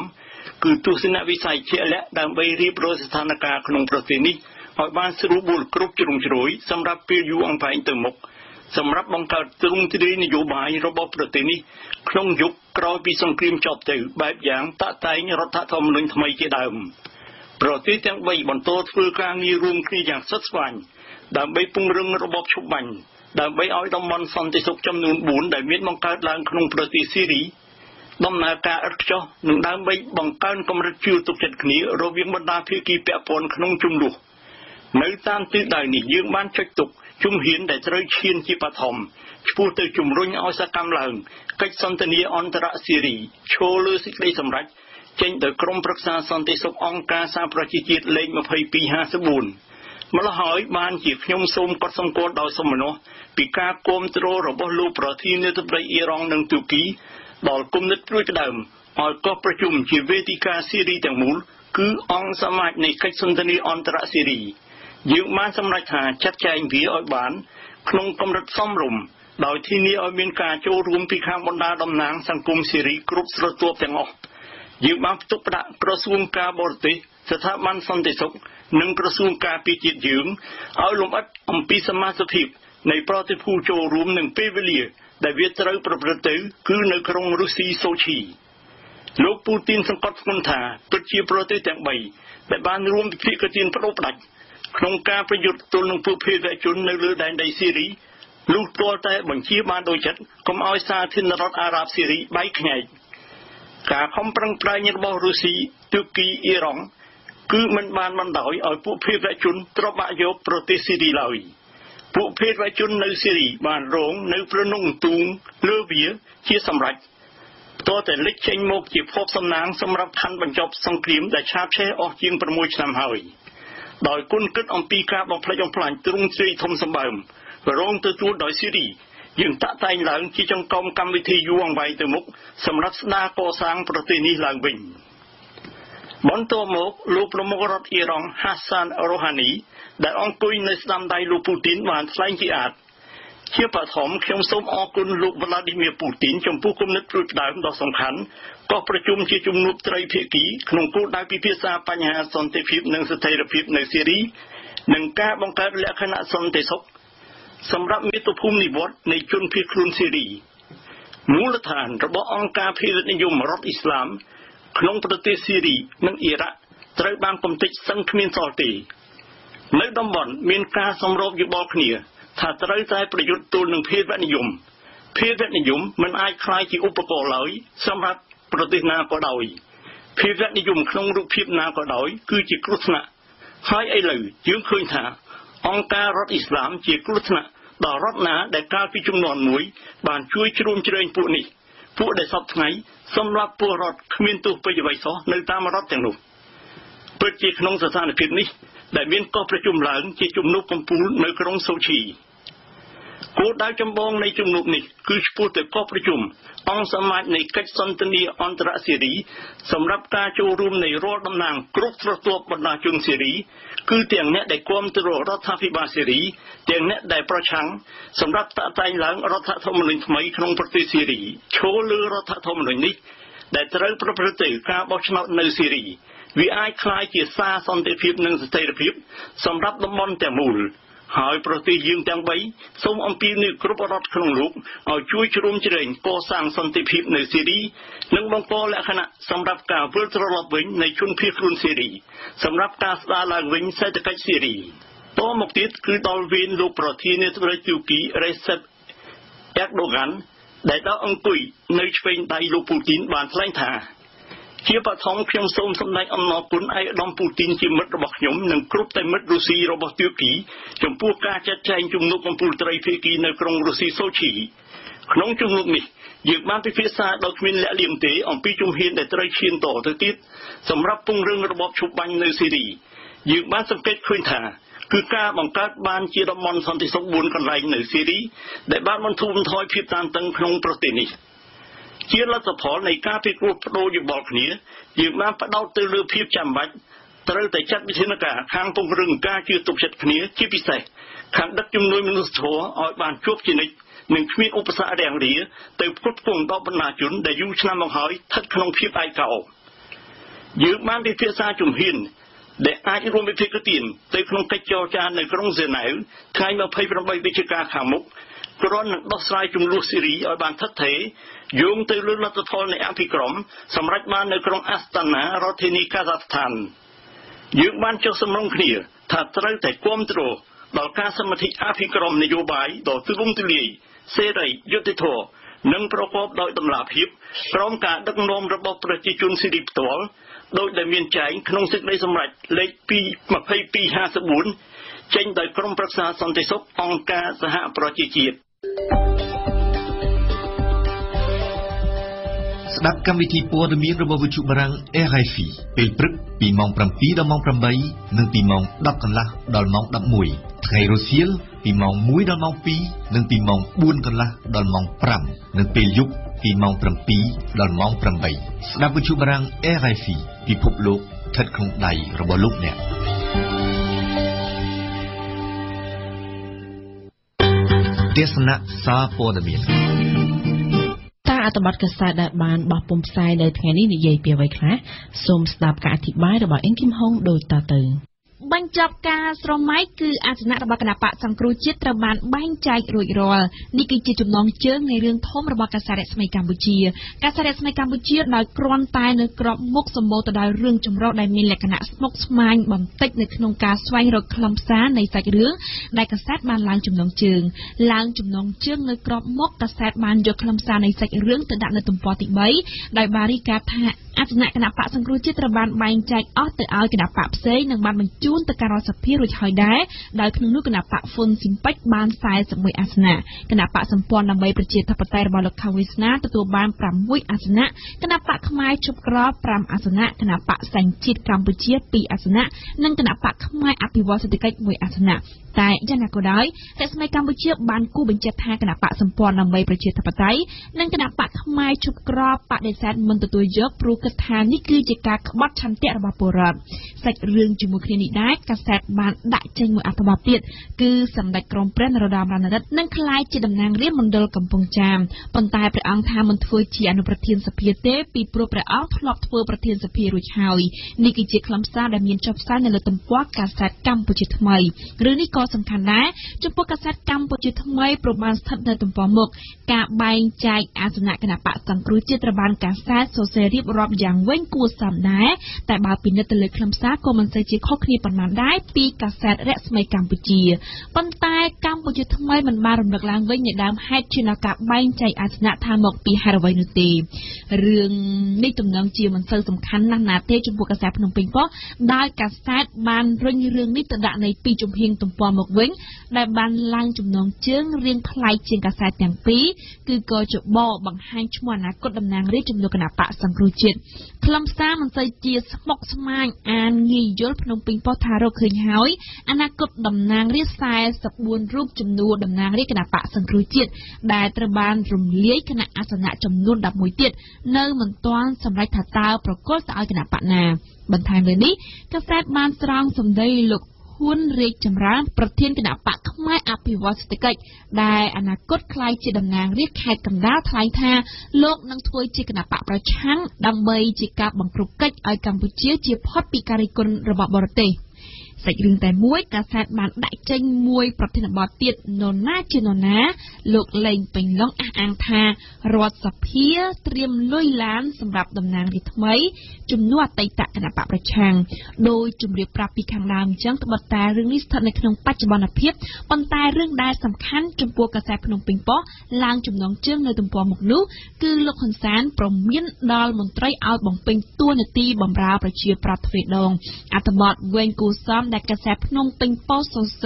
គឺទស្សនវិស័យជាក់លាក់ដើម្បីរៀបរយស្ថានភាពក្នុងប្រទេសនេះ ឲ្យបានស្រួលបុលគ្រប់ជ្រុងជ្រោយសម្រាប់ពេលយូរអង្វែងទៅមុខសម្រាប់បង្កើតទ្រង់ទ្រាយនយោបាយរបស់ប្រទេសនេះក្នុងយុគក្រោយពីសង្គ្រាមចប់ទៅបែបយ៉ាងតាក់តែងរដ្ឋធម្មនុញ្ញថ្មីជាដើមប្រទេសទាំងបីបន្តធ្វើការងាររួមគ្នាយ៉ាងសុទ្ធស្វាញ់ដើម្បីពង្រឹងរបបឈប់បាញ់ដើម្បីឲ្យតំបន់សន្តិសុខចំនួន four ដែលមានបង្កើតឡើងក្នុងប្រទេសស៊ីរីដំណើរការឥតខ្ចោះនឹងដើម្បីបង្កើនកម្រិតជឿទុកចិត្តគ្នារវាងបណ្ដាភាគីពាក់ព័ន្ធក្នុងជំនួស នៅតាមទិសដៅនេះយើងបានចែកទុកជំហានដែលត្រូវឈានជាបឋមឆ្ពោះទៅជំរុញឲ្យសកម្មឡើងកិច្ចសន្ទនាអន្តរសេរីឈលលើសេចក្តីសម្រេច Cheng the Krom Praksa Santis of Onka Saprachit Lake Mapi has a boon. Malahoi Banjip Yum Som Kosom Kot or Somano, Pika Comtro, Robolu Protein to play Irong and Tuki, Balkum the Trickdom, or Copratum Chivetica Siri Tamul, Ku on some might make Sunday on Tra Siri. You man some right hand, Chapchain V or Ban, Klung Comrade Somrum, Lautini or Minka, Chorum Pika Bondadom Nang, Sankum Siri, Groups Rotopango. You map to Prosunka Borte, Sataman Sandesok, Nunkrasunka Pit Jung, Alum at on Pisa Massapip, Naprati Pucho Room and Pavilier, the Vietra Property, Kunakron Rusi Sochi. Look Putin some Kotfunta, Puchi Protestant by the Ban Room Picketin Propac, Klonka Pajut Tolum Pupi that you know than the Siri, Luke Tota Banchi Bandochet, come outside in the Rod Arab Siri by Knag. Ka Comprang Pranier Borusi, Tuki Irong, Kuman Ban Mandoi, or Pupi Rachun, Trobayo Protesiri Lawi. Pupi Rachun no Siri, Ban Rong, no Pronung Tung, Lovia, here's some right. Thought a lick chain mob, you pop some nang, some rap hand and job, some cream, the chap chair of Jim Promotion Howie. Doi Kun cut on Pika or Play on Plant, Tung Tree Thompson Baum, Rong to two Doi Siri. Yung ta tay lang chi trong công cam vị thi yuang bay từ mục sầm lấp na co sang protein lang bình. Bốn tổ mục lục promorat Iran Hassan Rouhani đại ông cùi nơi Nam Đài lục Putin và Slang chi ạt. Chiếc bát hòm trong số ông cùn lục Vladimir Putin trong cuộc công nước rút đảo đó song khánh cóประชุม chi chung lục tây thế kỷក្នុងគោលដៅពិភាក្សាបញ្ហាសន្តិភាពនិងស្ថិរភាពនៅសេរីនិងការបង្កើតលក្ខណៈសន្តិសុខ Some rap me to whom the word Nation Piklun Siri Mulatan, Robot Onka Pirat in Yum Rob Islam, Knong Prote Siri, Nung Iraq, Tribam Comtech Sun Kmin Salty. Madam Bon, Minka, some rob you balk near, Tatrai Prejut to Nung Piratanium. Piratanium, when I cry the Upakolawi, some rap Protina Kodawi. Piratanium Knong Rupipna Kodawi, Kuji Krutna. Hi Elo, Jung Kunta. Onka Rod Islam, Jekrutna, the Rodna, the Kalpichum non mui, Ban Chuich room train putney, put the soft night, some rap poor rot, Kmin to Payaviso, no time rotten. Put Jeknong Satan Kidney, the Min Copratum Lang, Jekum no Compul, no Krong Sochi. Go Dajum Bong Natum Nukni, Kush put the Copratum, on some might they catch something on the Siri, some rap Tacho room they rolled on Nang, Krop for Top of Nachum Siri. Cứ tiền nét để quan từ rồi rất tha phi ba Syria, tiền nét để pro trắng, sầm đắp tạ tay láng rất tha thông minh mấy không phật tử Syria, chỗ lừa rất tha thông minh nít, để trở pro phật tử ca bóc não nơi Syria, vì ai khai chỉ xa son tây phiệp nâng tây phiệp, sầm đắp đâm bom tẻ mùn, hỏi pro tử dương tăng bấy, sông ông pi nữ cướp rất không lục, ở chuối chôm chuyền co sang son tây phiệp nơi Syria, nâng bom co lại khăn, sầm đắp cả vượt rọt vĩnh nơi chôn phiệp luôn Syria. Some raptas are like wings at the Katsiri. Tom of it could all win low protein at Retuki, Recep Erdogan, that are unkui, Nurchwain by Low Putin, Van Slanta. Here but Hong Kyung Som, some night on Nokun, I don't Putin, Jim Murdochium, and Krupp and Murdosi, Robot Tuki, Jim Puka, Chang, Jim Nokum Pultrai Fiki, Nakron Rusi Sochi. Knong Jim Lumi. You might be sad of Minalium Day on Pichum Hill that Rachin Door to Tit, some Rapung Ringer Bob Chupang the City. You must have pet Quinta, Kuka, Monkat Ban Chiramon Santis of Bun Conline the City, the Batman Tum Toy Pitan Knong Protini. Here lots upon a carpet group road you walk near, you map out the little peep chambat, throw the chat with Hinaka, Hampung Runga, you took it near, Chipisai, conduct him luminous tour or Ban Chupinic. Mình khuyên ốp xa đèn lý, tới quốc cùng đó bất nà chúng để dụ chân mong hỏi thất không phiếp ai cậu. Dưới mang đi phía xa chùm hiền, để ai rôn với phía cơ tiền, tới không cách cho cha nơi không dễ náu, thay mà phê vọng bây với chư ca khả mục. Cô đó đọc sai chùm lưu xí lý ở bàn thất thế, dùng tới lưu lật thôn này ám phí cổng, xâm rách mang nơi không Astana, Rothini, Kazakhstan. Dưới mang cho xâm rong khỉa, thật rơi tại quôm trồ, đọc ca xâm thị ám phí cổng này dô bái, đổ tư vung tư lì. Serai Yotito, Nung Prokop Dot Lap Hip, Romka Dung Nom Robo Pratichun Sidip Tol, Dot the Min Chang, Knong Signation Right, Lake P. Mapai P. has a wound, Chang the Kromprasa Santisop, Onka Saha Pratichip. រ៉េហ្វអ៊ី ទេសនាសាព័ត៌មានតាអត្ថបទកសែតដែលបានបោះពុំផ្សាយនៅថ្ងៃនេះនិយាយពីអ្វីខ្លះសូមស្ដាប់ការអធិប្បាយរបស់អង្គគឹមហុងដូចតទៅ បញ្ចប់ការស្រមៃគឺអសនៈរបស់គណៈបកសង្គ្រោះជាតិត្រូវបានបែងចែករួចរាល់នេះគឺជាចំណងជើងនៃរឿងធំរបស់កាសែតស្មីកម្ពុជាកាសែតស្មីកម្ពុជាដោយគ្រាន់តែនៅក្របមុខសម្បូរទៅដោយរឿងចម្រោះដែលមានលក្ខណៈស្មុគស្មាញបំតិចនៅក្នុងការស្វែងរកខ្លឹមសារនៃសាច់រឿងដែលកាសែតបានឡើងចំណងជើងឡើងចំណងជើងនៅក្របមុខកាសែតបានយកខ្លឹមសារនៃសាច់រឿងទៅដាក់នៅទំព័រទី 3 ដោយបារីកាថា អសនៈគណៈបកសង្គ្រោះជាតិត្រូវបានបែងចែកអស់ទៅឲ្យគណៈបកផ្សេងនិងបានបញ្ជូនទៅការរដ្ឋសភារួចហើយដែរដោយក្នុងនោះគណៈបកហ៊ុនស៊ីមពេចបាន តែយ៉ាងណាក៏ដោយតែស្មីកម្ពុជាបានគូបញ្ជាក់ថាគណៈបកសម្ព័ន្ធដើម្បីប្រជាធិបតេយ្យនិងគណៈបកផ្នែកអភិវឌ្ឍសេដ្ឋកិច្ចមួយអាសនៈគណៈបកផ្នែកជប់ក្របបដិសេធមន្ត្រីយោគព្រោះគិតថានេះគឺជាការក្បត់ឆន្ទៈរបស់ពលរដ្ឋសាច់រឿងជាមួយគ្នានេះដែរកាសែតបានដាក់ចេញមួយអត្ថបទទៀតគឺសម្ដេចក្រមព្រះនរោត្តមរណិតនឹងក្លាយជាតំណាងរាស្ត្រមណ្ឌលកម្ពុជាថ្មី ការបែងចែកអាសនៈគណៈបកសង្គ្រោះជាតិត្រូវបានកាសែតសរសេររៀបរាប់យ៉ាងវែងគួរសមដែរតែបើពិនិត្យទៅលើខ្លឹមសារក៏មិនសូវជាខុសគ្នាប៉ុន្មានដែរពីកាសែតរស្មីកម្ពុជាប៉ុន្តែកម្ពុជាថ្មីមិនបានរំលឹកឡើងវិញនៃដើមហេតុជានៅការបែងចែកអាសនៈថាមកពី ដែលបានឡើងចំណងជើងរៀងផ្លាយជាងកាសែតទាំងពីរគឺកោចបោបង្ហាញឈ្មោះអនាគតតំណាងរាស្ត្រ ហ៊ុន សេចក្តីតែមួយកាសែតបានដាក់ចេញមួយប្រធានបទទៀតនរណាជានរណាលោកលែងពេញឡងអះអាងថារដ្ឋសភាត្រៀមលុយឡានសម្រាប់តំណាងរាស្ត្រថ្មីជំនួសអតីតគណៈបកប្រឆាំងដោយជំរាបប្រាប់ពីខាងដើមអញ្ចឹងត្បិតតែរឿងនេះស្ថិតនៅក្នុងបច្ចុប្បន្នភាពប៉ុន្តែរឿងដែលសំខាន់ចំពោះកាសែតភ្នំពេញប៉ុស្តិ៍សរស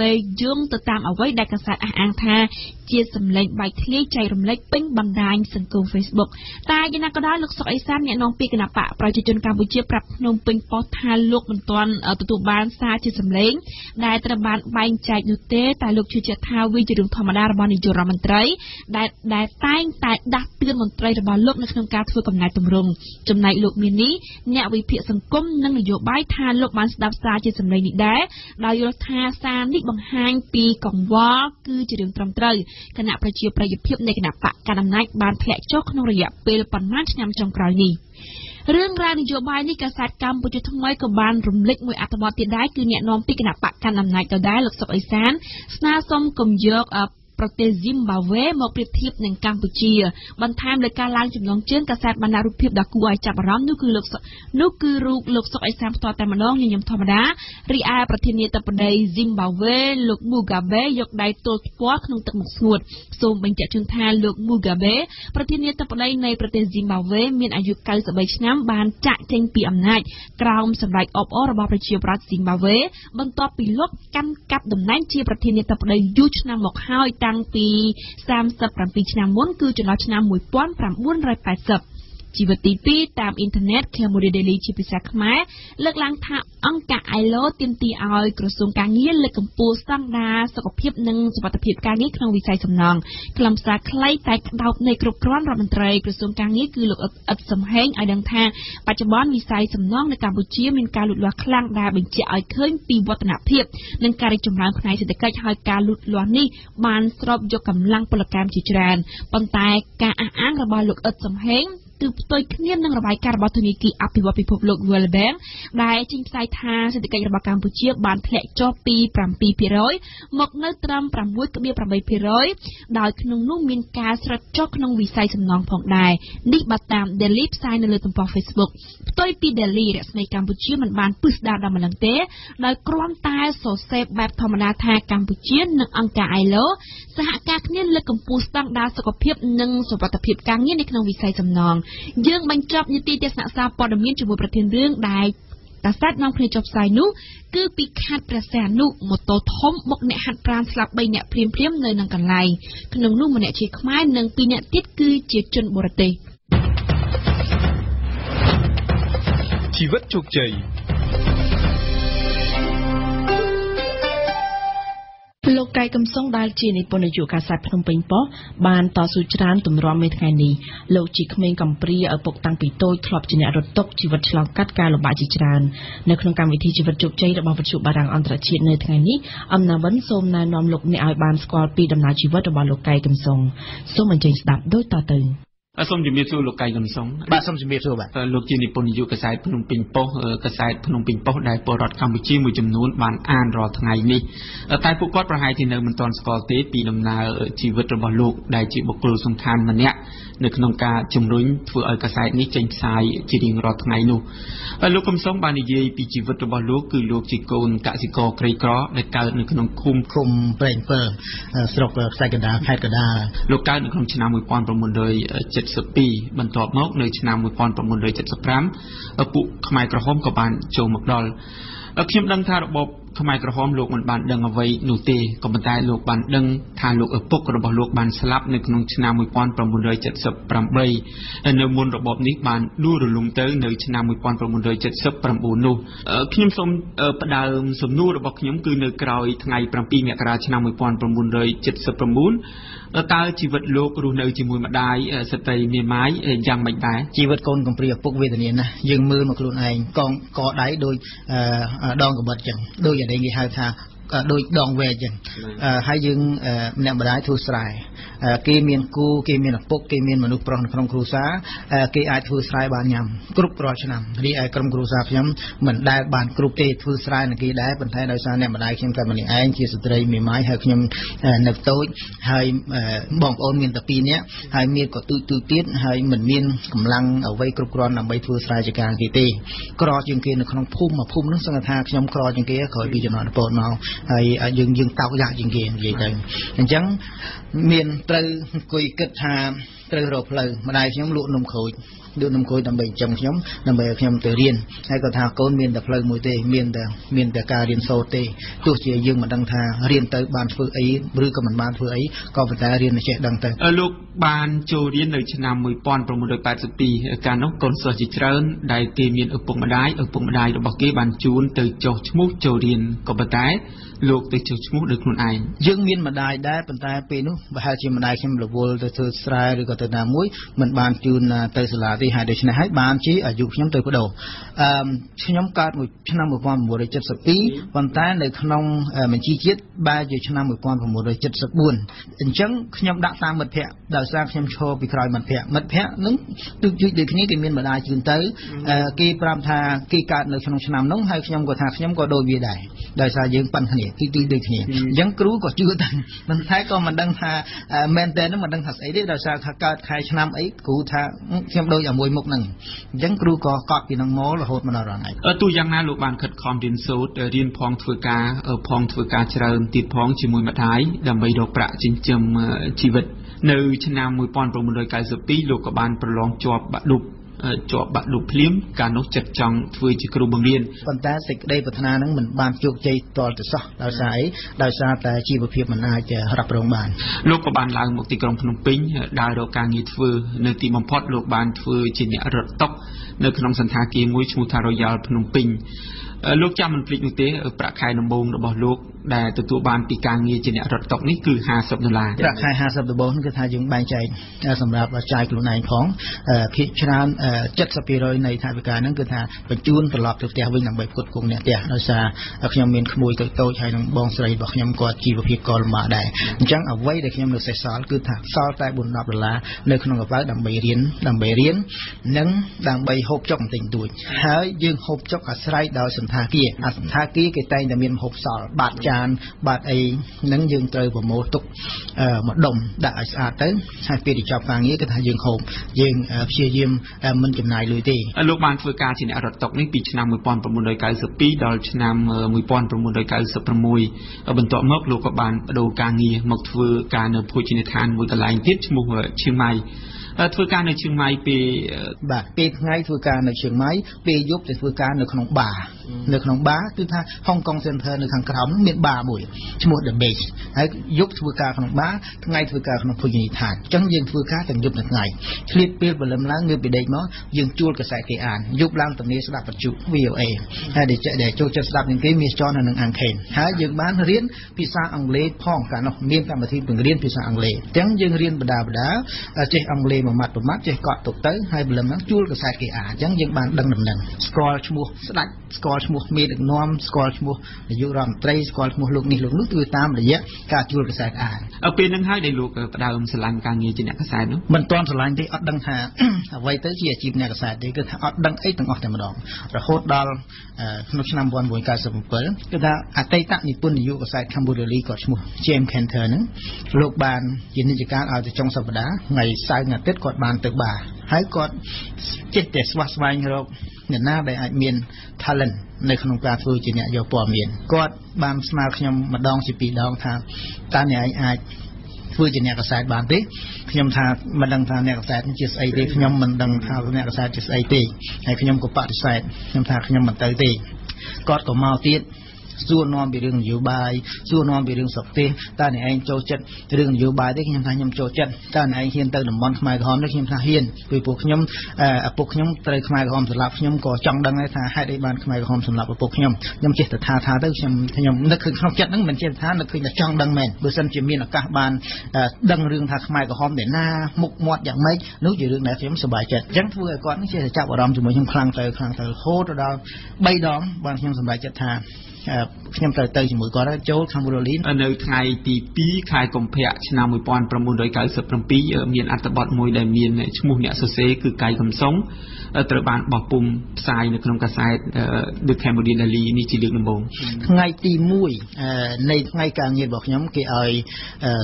េរយោងទៅតាមអ្វីដែលកាសែតអះអាងថា ជាសម្លេងបាយធ្លាយចែករំលែកពេញបណ្ដាញសង្គម Facebook តែយ៉ាងណាក៏ដោយលោកសុកអេសានអ្នកនាំពាក្យគណៈបកប្រជាជនកម្ពុជាប្រាប់ភ្នំពេញប៉ុស្តិ៍ថាលោកមិនទាន់ទទួលបានសារជាសម្លេងដែលត្រូវបានបែងចែកនោះទេតែលោកជឿជាក់ថាវាជារឿងធម្មតារបស់នយោបាយរដ្ឋមន្ត្រីដែលដែលតែងតែដាស់តឿនមន្ត្រីរបស់លោកនៅក្នុងការធ្វើកំណែតម្រង់ចំណែកលោកមាននេះអ្នកវិភាគសង្គមនិងនយោបាយថាលោកបានស្ដាប់សារជាសម្លេងនេះដែរ ដោយយល់ថាសារនេះបង្ហាញពីកង្វល់គឺជារឿងត្រឹមត្រូវគណៈប្រជាប្រិយភាពនៃគណៈបកកណ្ដាលអំណាចបានធ្លាក់ចុះក្នុងរយៈពេលប៉ុន្មានឆ្នាំចុងក្រោយនេះ រឿងរ៉ាវនយោបាយនេះកាសែតកម្ពុជាថ្មីក៏បានរំលេចមួយអត្ថបទទៀតដែរគឺអ្នកនាំពាក្យគណៈបកកណ្ដាលអំណាចដដែលលោកសុកអេសានស្នើសុំកុំយក ប្រទេសស៊ីមបាវេមកប្រៀបធៀបនឹងកម្ពុជាបន្ថែមលើការឡើងចំណងជើងកាសែតបានរំលឹកដល់គូឲ្យចាប់អារម្មណ៍នោះគឺលោកលោកសុកអេសានផ្ទាល់តែម្ដងញញឹមធម្មតារីឯប្រធានាធិបតីស៊ីមបាវេលោក Mugabe យកដៃទល់ស្គាល់ក្នុងទឹកមុខស្ងួតសូមបញ្ជាក់ជូនថាលោក Mugabe ប្រធានាធិបតីនៃប្រទេសស៊ីមបាវេមានអាយុ ninety-three ឆ្នាំបានចាក់ចេញពីអំណាចក្រោមសម្ដេចអបអររបស់ប្រជាប្រដ្ឋស៊ីមបាវេបន្ទាប់ពីលោកកាន់កាប់តំណែងជាប្រធានាធិបតីយូរឆ្នាំមកហើយតាំងពី thirty-five ឆ្នាំមុនគឺចន្លោះឆ្នាំ nineteen forty-five ជីវទី ពីរ តាមអ៊ីនធឺណិតខេមរេដេលីជាភាសាខ្មែរលើកឡើងថាអង្គការ គឺផ្ទុយគ្នានឹងរបាយការណ៍របស់ធនាគារអភិវឌ្ឍពិភពលោក យើងបញ្ចប់នីតិទេសនាសាព័ត៌មានជាមួយប្រធានរឿងដែលប្រាសាទ លោកកាយកំសុងដែលជានិពន្ធនយោបាយកាសរបស់ភ្នំពេញប៉ុស្តិ៍បានតស៊ូច្រើនទម្រាំមេថ្ងៃនេះលោកជីក្មេងកំព្រាឪពុកតាំងពីតូចធ្លាប់ជាអ្នករត់តុកជីវិតឆ្លងកាត់ការលំបាកជាច្រើននៅក្នុងកម្មវិធីជីវិតជោគជ័យរបស់វិទ្យុបារាំងអន្តរជាតិនៅថ្ងៃនេះអំណាវ៉ិនសូមណែនាំលោកអ្នកឲ្យបានស្គាល់ពីដំណើរជីវិតរបស់លោកកាយកំសុងសូមអញ្ជើញស្ដាប់ដោយតទៅ អសូមជំរាបសួរលោកកាយកំសុងបាទសូមជំរាបសួរបាទលោកជានិពន្ធនយោបាយកាសរបស់ភ្នំពេញប៉ុស្តិ៍ដែលបរតកម្ពុជាមួយចំនួនបានអានរាល់ថ្ងៃនេះតែពួកគាត់ប្រហែលជានៅមិនទាន់ស្គាល់ទេពីដំណើរជីវិតរបស់លោកដែលជាបុគ្គលសំខាន់ម្នាក់នៅក្នុងការជំរុញធ្វើឲ្យកាសែតនេះចេញផ្សាយជារៀងរាល់ថ្ងៃនោះលោកកំសុងបាននិយាយពីជីវិតរបស់លោកគឺលោកជាកូនកសិករក្រីក្រដែលកើតនៅក្នុងឃុំភ្រំប្រេងពើស្រុកស្ដេចកណ្ដាលខេត្តកណ្ដាលលោកកាលនៅក្នុងឆ្នាំ អពុក ខ្មែរក្រហមក៏បានចូលមកដល់ ខ្មែរក្រហមលោកមិនបានដឹងអ្វីនោះទេក៏ប៉ុន្តែលោកបានដឹងថាលោកឪពុករបស់លោកបានស្លាប់នៅក្នុងឆ្នាំ ១៩៧៨ នៅមុនរបបនេះបានដួលរលំទៅនៅឆ្នាំ ១៩៧៩ នោះខ្ញុំសូមផ្ដើមសំណួររបស់ខ្ញុំគឺនៅក្រោយថ្ងៃ ៧ មករាឆ្នាំ ១៩៧៩ តើជីវិតលោករស់នៅជាមួយម្ដាយស្ត្រីមេម៉ាយយ៉ាងម៉េចដែរជីវិតកូនកំព្រាឪពុកវេទនាណាស់យើងមើលមកខ្លួនឯងកងកដៃដោយដងកបិតចឹងដូច ដោយដងវែកចឹងហើយយើងអ្នកម្ដាយធ្វើស្រែគេមានគូគេមានឪពុកគេមានមនុស្សប្រុសក្នុងគ្រួសារគេអាចធ្វើស្រែបានញ៉ាំគ្រប់រាល់ឆ្នាំរីឯក្រុមគ្រួសារខ្ញុំមិនដែលបានគ្រប់ទេធ្វើស្រែនៅគេដែរប៉ុន្តែដោយសារអ្នកម្ដាយខ្ញុំកើតមិនឯងជាស្ត្រីមេម៉ាយហើយខ្ញុំនៅតូចហើយបងប្អូនមានតែពីរនាក់ហើយមានក៏ទូចទូទៀតហើយមិនមានកម្លាំងអ្វីគ្រប់គ្រាន់ដើម្បីធ្វើស្រែចការគេទេក្រខ្ញុំគេនៅក្នុងភូមិមួយភូមិនឹងសង្ឃថាខ្ញុំក្រខ្ញុំគេក្រោយពីជំនាន់បងមកហើយយើងយើងតោកយ៉ាកជាងគេនិយាយទៅអញ្ចឹង មានត្រូវគួយគិតថាត្រូវរកផ្លូវម្ដាយខ្ញុំលក់នំខូចលក់នំខូចដើម្បីចំខ្ញុំដើម្បីឲ្យខ្ញុំទៅរៀនហើយគាត់ថាកូនមានតែផ្លូវមួយទេមានតែមានតែការរៀនសូត្រទេទោះជាយើងមិនដឹងថារៀនទៅបានធ្វើអីឬក៏មិនបានធ្វើអីក៏ប៉ុន្តែរៀនចេះដឹងទៅលោកបានចូលរៀននៅឆ្នាំ យើងមានម្ដាយដែរប៉ុន្តែពេលនោះប្រហែលជាម្ដាយខ្ញុំរវល់ទៅធ្វើស្រែឬក៏ទៅណាមួយមិនបានជួនទៅសាលាទេហើយដូច្នេះហើយបានជាអាយុខ្ញុំទៅបដូរខ្ញុំកើតមកឆ្នាំ ពីដូចគ្នាអញ្ចឹងគ្រូក៏ជឿដែរមិនថាក៏មិនដឹងថាមែនតើមិនដឹងថាស្អីទេដោយសារថាកើតខែឆ្នាំអីគ្រូថាខ្ញុំដូចជាមួយមុខនឹងអញ្ចឹងគ្រូក៏កប់ពីនឹងមករហូតមកដល់រាល់ថ្ងៃតូយ៉ាងណាលោកបានខិតខំរៀនសូត្ររៀនផងធ្វើការផងធ្វើការច្រើនទៀតផងជាមួយម្ដាយដើម្បីរកប្រាក់ចិញ្ចឹមជីវិតនៅឆ្នាំ ១៩៧២ លោកក៏បានប្រឡងជាប់បាក់ឌុប Job but look limb, canoe check chunk, which Krubundian. Fantastic day for Tananam, Ban Juk J. Tortosa, Lazai, Lazata, Chiba Pimanaj, Haraproman. Local band lang Muktikrom Ping, Dado Kangit Fu, Natimon Pot Look Band Fu, Chini Arab Top, Nakron Santaki, which Mutaro Yal Pnumping. Look jam and pleat with a prakai and bone about look that the two band Pikangi, Chini Arab Top, Niku has of the land. Prakai has of the bone, Katayung Banjai, as I'm Rap, Chai Lunai Pong, Kitchan. Chất sắp đi rồi này thay vì cả năng cơ thà và chun từ lọt từ tè với nằm bảy phút cùng nè tè nói xa khi nhom miền mùi tới tôi hay nằm bong sợi bọc nhom cò chi bọc hiệp cò mà đại chẳng ở vây để khi nhom được sấy sỏi cơ thà sỏi tại bồn nạp là nơi không gặp phải đầm bể riến đầm bể riến nắng đầm bể hộp trong tình tuổi hỡi dương hộp trong cả sợi đào sầm thà kia sầm thà kia cái tay là miền hộp sỏi bạt tràn bạt ấy nắng dương trời và mồ tục một đồng đã xa tới hai phía để cho vàng nghĩa cái thà dương hộp dương phía dương mình chụp này lưới đi. Lúc ban phơi cá trên đảo tộc này bị chạm mười pon một đời cá sấp pi, đào chạm mười pon một đời cá sấp mười. Ở bên tọa mốc lúc các bạn đầu cá nghi mọc phơi cá nở phôi trên than với cả lạnh tiết mùa chiêm mai. Phơi cá nở chiêm mai bị bạc bị ngay phơi cá nở chiêm mai bị giúp để phơi cá nở khổng bá nở khổng bá tức là Hong Kong Center nở khổng khổng miền bá mũi chiếm một đầm bể. Hãy giúp phơi cá khổng bá ngay phơi cá nở phôi trên than chẳng riêng phơi cá chẳng giúp được ngay. Clip bê và lâm lá người bị đầy máu. Dừng chua cái sải cái án giúp làm tầm này sẽ đặt vật chủ vê o a hay để để cho cho đặt những cái miếng cho nó nâng hàng khen há dừng bán riêng pizza anh lê phong cả nó miếng cả mà thì mình riêng pizza anh lê trắng dừng riêng bờ đá bờ đá chơi anh lê mà mặt bờ mắt chơi cọt tục tới hay bờ lấm chua cái sải cái án trắng dừng bán đằng đằng đằng scroll mua đặt scroll mua miếng được nom scroll mua để dùng làm tray scroll mua lúc này lúc nước tươi tam là vậy cả chua cái sải án ở bên đằng hai để lúc bờ đá ông sờ lan càng nghe trên nhà cái sải nữa mình toàn sờ lan thì ở đằng hà vậy tới gì chim nhà sài để cái thằng đăng ấy từng học thêm một đoạn rồi hốt đào nốt năm vòn buổi cá sấu bự cái đó ở tây tạng nhật bản nhiều cái sài Campuchia có mua James Canter nữa lục bàn chiến dịch cá ở trong sập đá ngày sai ngày tết cọt bàn từ bà hái cọt chết để xóa xóa như đâu nhà na đại hải miền Thailand nơi không có thôi chỉ nhà giàu bỏ miền cọt bàn smart nhom mà đong chỉ bị đong thang ta nhà ai vừa chỉ nhà cái sài bàn đấy nhom thà mình đang thà nhà cái sài chỉ say đi nhom mình đang thà nhà cái sài chỉ say đi hay nhom có bát sài nhom thà nhom mình tới đi cọt có mau tiết xua non bị đường nhiều bài xua non bị đường sập tê ta này anh châu chân đường nhiều bài đấy nhom thà nhom châu chân ta này anh hiền tới đầm bón mai gòn đấy nhom thà hiền vì buộc nhom à buộc nhom tới mai gòn sập lạp nhom có trong đằng ấy thà hai đại bàn mai gòn sập lạp buộc nhom nhom chỉ thà thà tới nhom nhom nó khơi không chân nó mình chỉ thà nó khơi là trong đằng mền bữa sân chỉ miên là cả bàn đằng đường thà mai gòn để na mục mọt dạng mấy nếu chỉ đường này thì nhom sập bài chân chẳng thua ai con nó chỉ là chạm vào đòn chúng mình nhom khang tới khang tới hô tới đòn bay đòn bàn nhom sập bài chân thà nhằm tới tới mỗi có đó chỗ Campuchia ở nơi Thái Tì Pí Khai Công Phạ năm mười ponประมูลโดยการสืบประปีเมียนอัตบอดมวยได้เมียนชั่วโมงเนี่ยเซคือไก่คำสงตระบานบ่อปุ่มทรายในขนมกระสายดึกแคมบูดินาลีนี่จีดึกลำบงไงตีมวยในไงการเงียบบอกย้ำเกี่ย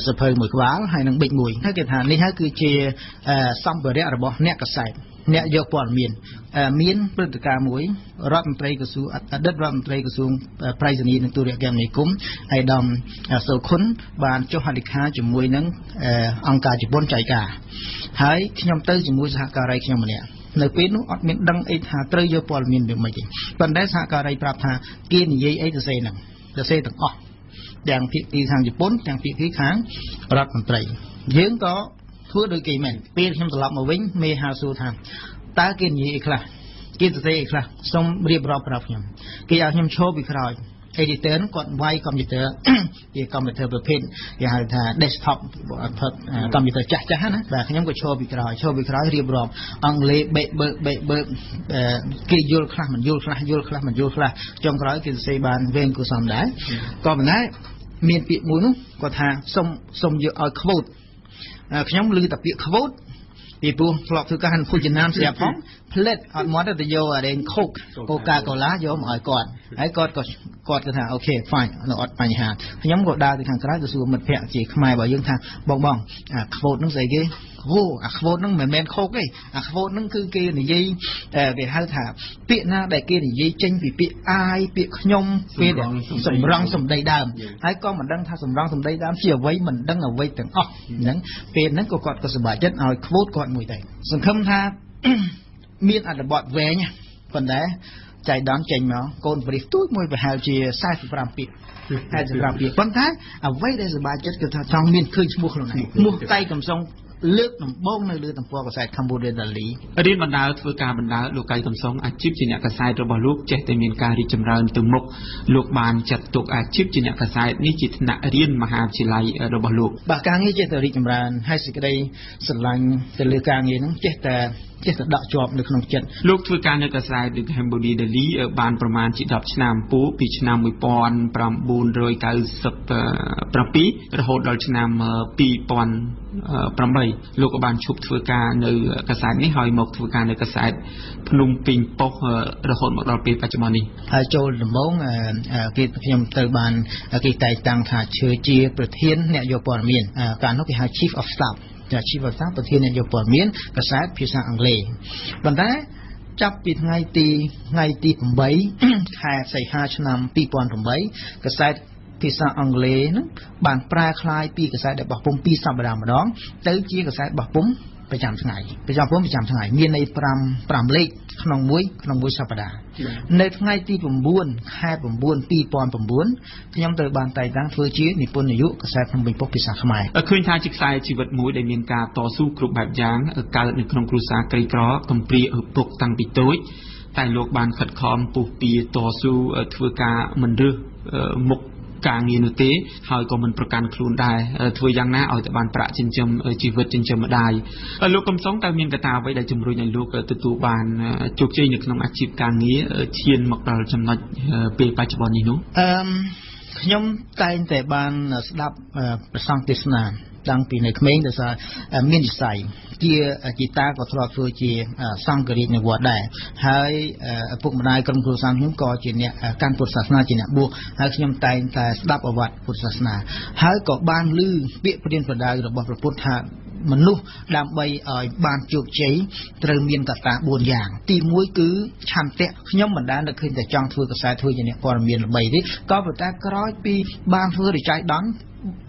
สะเพยมวยขวาให้นังเบ่งมวยถ้าเกิดฐานนี่ฮะคือเชียซัมเบอร์เรียบบอกเนี่ยกระสายเนี่ยยกปอนเมียนเมียนพฤติกรรมมวยรัฐมนตรีกระทรวงดัดรัฐมนตรีกระทรวงไพรสันนิษฐ์ตัวเรียกแกมในคุ้มไอ้ดำโซคุนบานเจ้าหันดิค้าจมวยนั้นองค์การจีบนใจกาหายขยมเตอร์จมวยสหการไรขยมเนี่ยในปีนู้นอดเมียนดังไอ้หาเตยยกปอนเมียนแบบไม่จริงตอนได้สหการไรปราบหาเกณฑ์ยัยไอ้จะเซนังจะเซตังออกอย่างพิธีทางจีบนอย่างพิธีค้างรัฐมนตรียื่นก็เพื่อโดยกี่แม่ปีที่มันหลับมาวิ่งเมฮาสูทางตากินยี่อีกละกินเตยอีกละสมเรียบรอบปรับยมกิจอาชีพโชว์อีกคราวเอดิเตอร์นั้นกดไว้คอมพิวเตอร์ยี่คอมพิวเตอร์ประเภทยี่หาทางเดสก์ท็อปคอมพิวเตอร์จ้าจ้าฮะนะแบบขยำก็โชว์อีกคราวโชว์อีกคราวเรียบรอบอังเลเบเบเบเบกิจยุลคลามันยุลคลายุลคลามันยุลคลาจงคราวกินเตยบานเวงกุศลได้ก็แบบนั้นเมียนปีมุ้งก็ทางสมสมเยอะเอาขบุตขยำลือแต่เปียกขบปีปูหลอกถือการพูดจีนน้ำเสียพ้องเพล็ดอดมอดแต่โยอะไรโคกโกกาโกล้าโยมอ่อยกอดไอ้กอดกอดกอดกระถางโอเคฝ่ายเราอดปัญหาขยำกดดาที่ทางกระไรจะสู้มันแพร่จีขมายบ่อยยังทางบ้องบ้องขบนั่งใส่กี้โอ้ขบนั่งเหมือนแมนโคกเลยขบนั่งคือกี้หนึ่งยี่เดี๋ยวให้ถามเปียนาได้กี้หนึ่งยี่เจนปีปีไอเปียขยำเปียสมรังสมได้ดามไอ้ก้อนมันดังท่าสมรังสมได้ดามเสียไว้มันดังเอาไว้ถึงอ๋อนั้นเปียนั้นก็กอดกระสบายเจ็ดเอาขบกอดมวยแต่สังคมท่า miên ăn bọt vé nhá, còn đấy chạy đón chèn máu, còn phải túi môi phải hào chìa sai phải làm việc, hay là làm việc con thái, à vây đây là ba chất kiểu trong miên khơi mua không này, mua tay cầm song lướt nằm bông nơi lướt nằm qua của sai Campuchia là lý. Ở đây mình đã vừa cả mình đã lục cái cầm song, à chip chỉ nhận cả sai rồi bỏ lục chạy tới miền Cà đi chậm rãi từ mộc lục bàn chặt tuột à chip chỉ nhận cả sai, ní chỉ nhận riêng mà hàm chỉ lại rồi bỏ lục. Bà càng nghĩ chạy tới đi chậm rãi, hay sự cái đây sờ lạnh từ lưỡi càng nghĩ nó chạy tới. Chết đã chọn được nông dân. Lúc thưa ca nước Israel được Campuchia để lý ở bàn Praman chỉ đọc Nam Phú, Pich Nam Mupon, Pram Bun rồi cả sập Prapi, rồi đọc Nam Pipon Pramay. Lúc ở bàn chụp thưa ca nước Israel này hỏi một thưa ca nước Israel Phnom Penh Pok rồi hồn một đọc Pip Pachamani. Hai châu là mong cái nhầm từ bàn cái tài tăng thả chơi chia bờ thiên nẹo dọc bờ miền cả nó cái hai chief of staff. Hãy subscribe cho kênh Ghiền Mì Gõ để không bỏ lỡ Chắp bị ngay tì ngay tì bảy hai say hai năm tì pon bảy cái sai phía sau Anh Lê nó bàn pra khai tì cái sai để bảo bông pi sao mà làm mà đó tới chia cái sai bảo bôngไปจำทั้งไงไปจำผมไปจำทั้งไงมีในปรามปรามเล็กขนมมุ้ยขนมมุ้ยสัปดาห์ในทั้งไงที่ผมบ้วนแค่ผมบ้วนปีปอนผมบ้วนขยำเตยบานไตตั้งเฟื่อชี้นิพนธ์อายุกษัตริย์ทำเป็นพวกพิสาขมายคืนทางจิกไซชีวิตมุ้ยได้มีการต่อสู้กลุ่มแบบยางการหนึ่งขนมครูสาไกรกรอคอมปรีเออปกตังปิโต้แต่โลกบานขัดคอมปูปีต่อสู้เฟื่อกาเหมือนเรือมุกการเงินตีหอยก็มันประกันครูนได้ทวียังน่าเอาแต่บานประจินจมชีวิตจินจมได้ลูกกำสองตาเมียนกระตาไว้ได้จมรุ่ยในลูกตุตุบานจุกใจหนึ่งน้องอาชีพการนี้เชียนหมักเราจำนวนเปย์ปัจจุบันนี้นู้ยมใจแต่บานดับประสังติสนาดังปีในเขมรแต่ส่าเมียนใส่เกี่ยกีตาร์ก็ทรอดเฟื่อเกี่ยสังกฤษในวัดได้ให้พวกมันได้กลุ่มครูสังหิ้งก่อจีเนี่ยการพุทธศาสนาจีเนี่ยบวกให้ขยำใจแต่ดับอวัตพุทธศาสนาให้เกาะบ้านลือเปียประเด็นประดายระบบประพุทธะมันลุกดำไปอ่อยบานจุกใจเติมเมียนกับตาบวนอย่างตีมุ้ยคือชันเตะขยำมันได้เราขึ้นแต่จองเฟื่อกับสายเฟื่อจีเนี่ยพอเมียนไปดิก็ประดายกร้อยปีบางเฟื่อใจดัง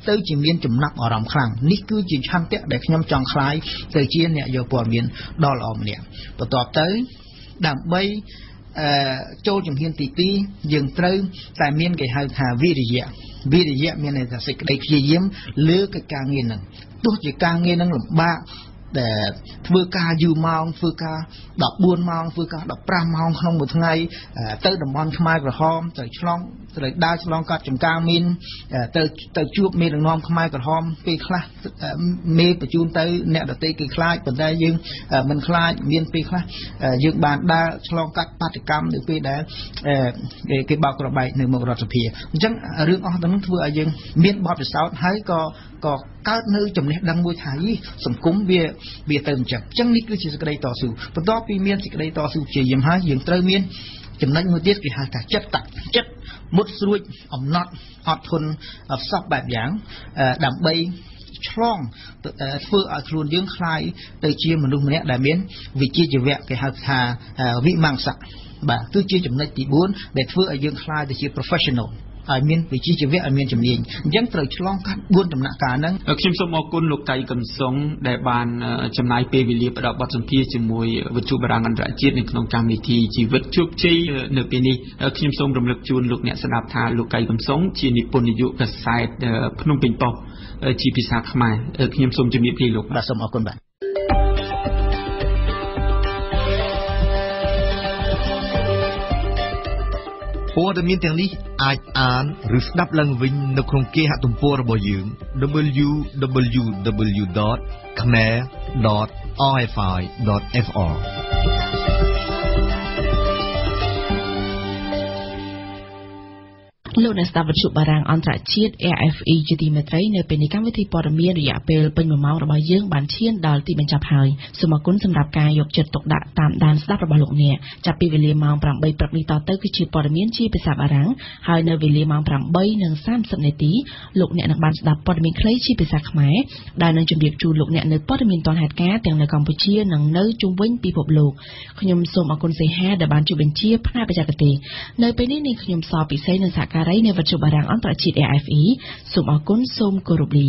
tới chỉ miền chấm nắp ở rộng khang, ní cứ chỉ chăn tẹt để nhâm tròn khai, tới chia nè giờ bỏ miền đo lòm nè, và tọt tới đạm bay châu chấm hiên tì tì dừng tới tại miền cái hai hà vi địa vi địa miền này là sạch đầy kia yếm lứa cái ca nghiên năng, tôi chỉ ca nghiên năng là ba để vừa ca du mau vừa ca đọc buôn mau vừa ca đọc pram mau không một ngày tới đồng môn khmer và hom tới long tới đa long cắt chấm ca min tới tới chuột mi đồng môn khmer và hom pi khai mi và chuột tới nẹt tới pi khai còn đây dương mình khai miên pi khai dương bàn đa long cắt patikam được pi để cái bao cọp bảy nửa một rọt sập chắc riêng ở tấm vừa dương miên ba mươi sáu thấy có có các nơi chấm nét đang nuôi thái sủng cúng bia bị tầm chặt chẳng nít cứ chỉ cái đây tỏ sự, và đó vì miên chỉ cái đây tỏ sự chỉ dầm hai dường tơi miên, chấm nách ngôi tiết vì hai cả chất tặng chất mốt ruồi ẩm nọt hot thun sọc bạc giáng đầm bay chlong phơi ở luôn dưỡng khai tới chia mà luôn này đã biến vì chia chỉ vẹn cái hạt hà vị mang sặc bà cứ chia chấm nách tỷ bốn để phơi ở dưỡng khai để chia professional I mean, which is where I mean to mean. Young Troy Long can't go to Nakana. A Kimsom or Kun look like a song, the ban Jamai Pay will live about bottom P H Moy with two barang and Rajit and Knockamity, with two J Nupini, a Kimsom from Lukun look at Sanapta, look like a song, Chini Punidu aside the Pnumping Pop, a G P Sakmai, a Kimsom Jimmy P. Look, that's some Okunban. All the meeting I am Rusnaplan Wing Nokronke Hatumpor Boyum, w w w dot khmer dot r f i dot f r. Lord has started to barang antra cheat R F A G D Metray, Nepenikan with the Portamir, Yapel, Penmamar by Young Bantian, Dalty Benjapai, Sumakun, some Rapka, Yokjet, Tam, Dan, Slapalok near, Chapi William Mount Pramby, Pramita, Turkish Portamin, Chip Sabarang, Haina William Mount Pramby, and Sam Subneti, Loknet and Banslap Portamin Clay, Chip Sakmai, Dinan Jumbi, two Loknet and Portamin Ton had cat, and the Campuchia, and no to win people blow. Kunyum Somakun say hair, the Bantu Benchia, Panapajakate, Nepeni Kunyum Sapi, Sain and Saka. ในวัตถุบารางอันตรายจิต R F E สมอคุณสมกรุบลี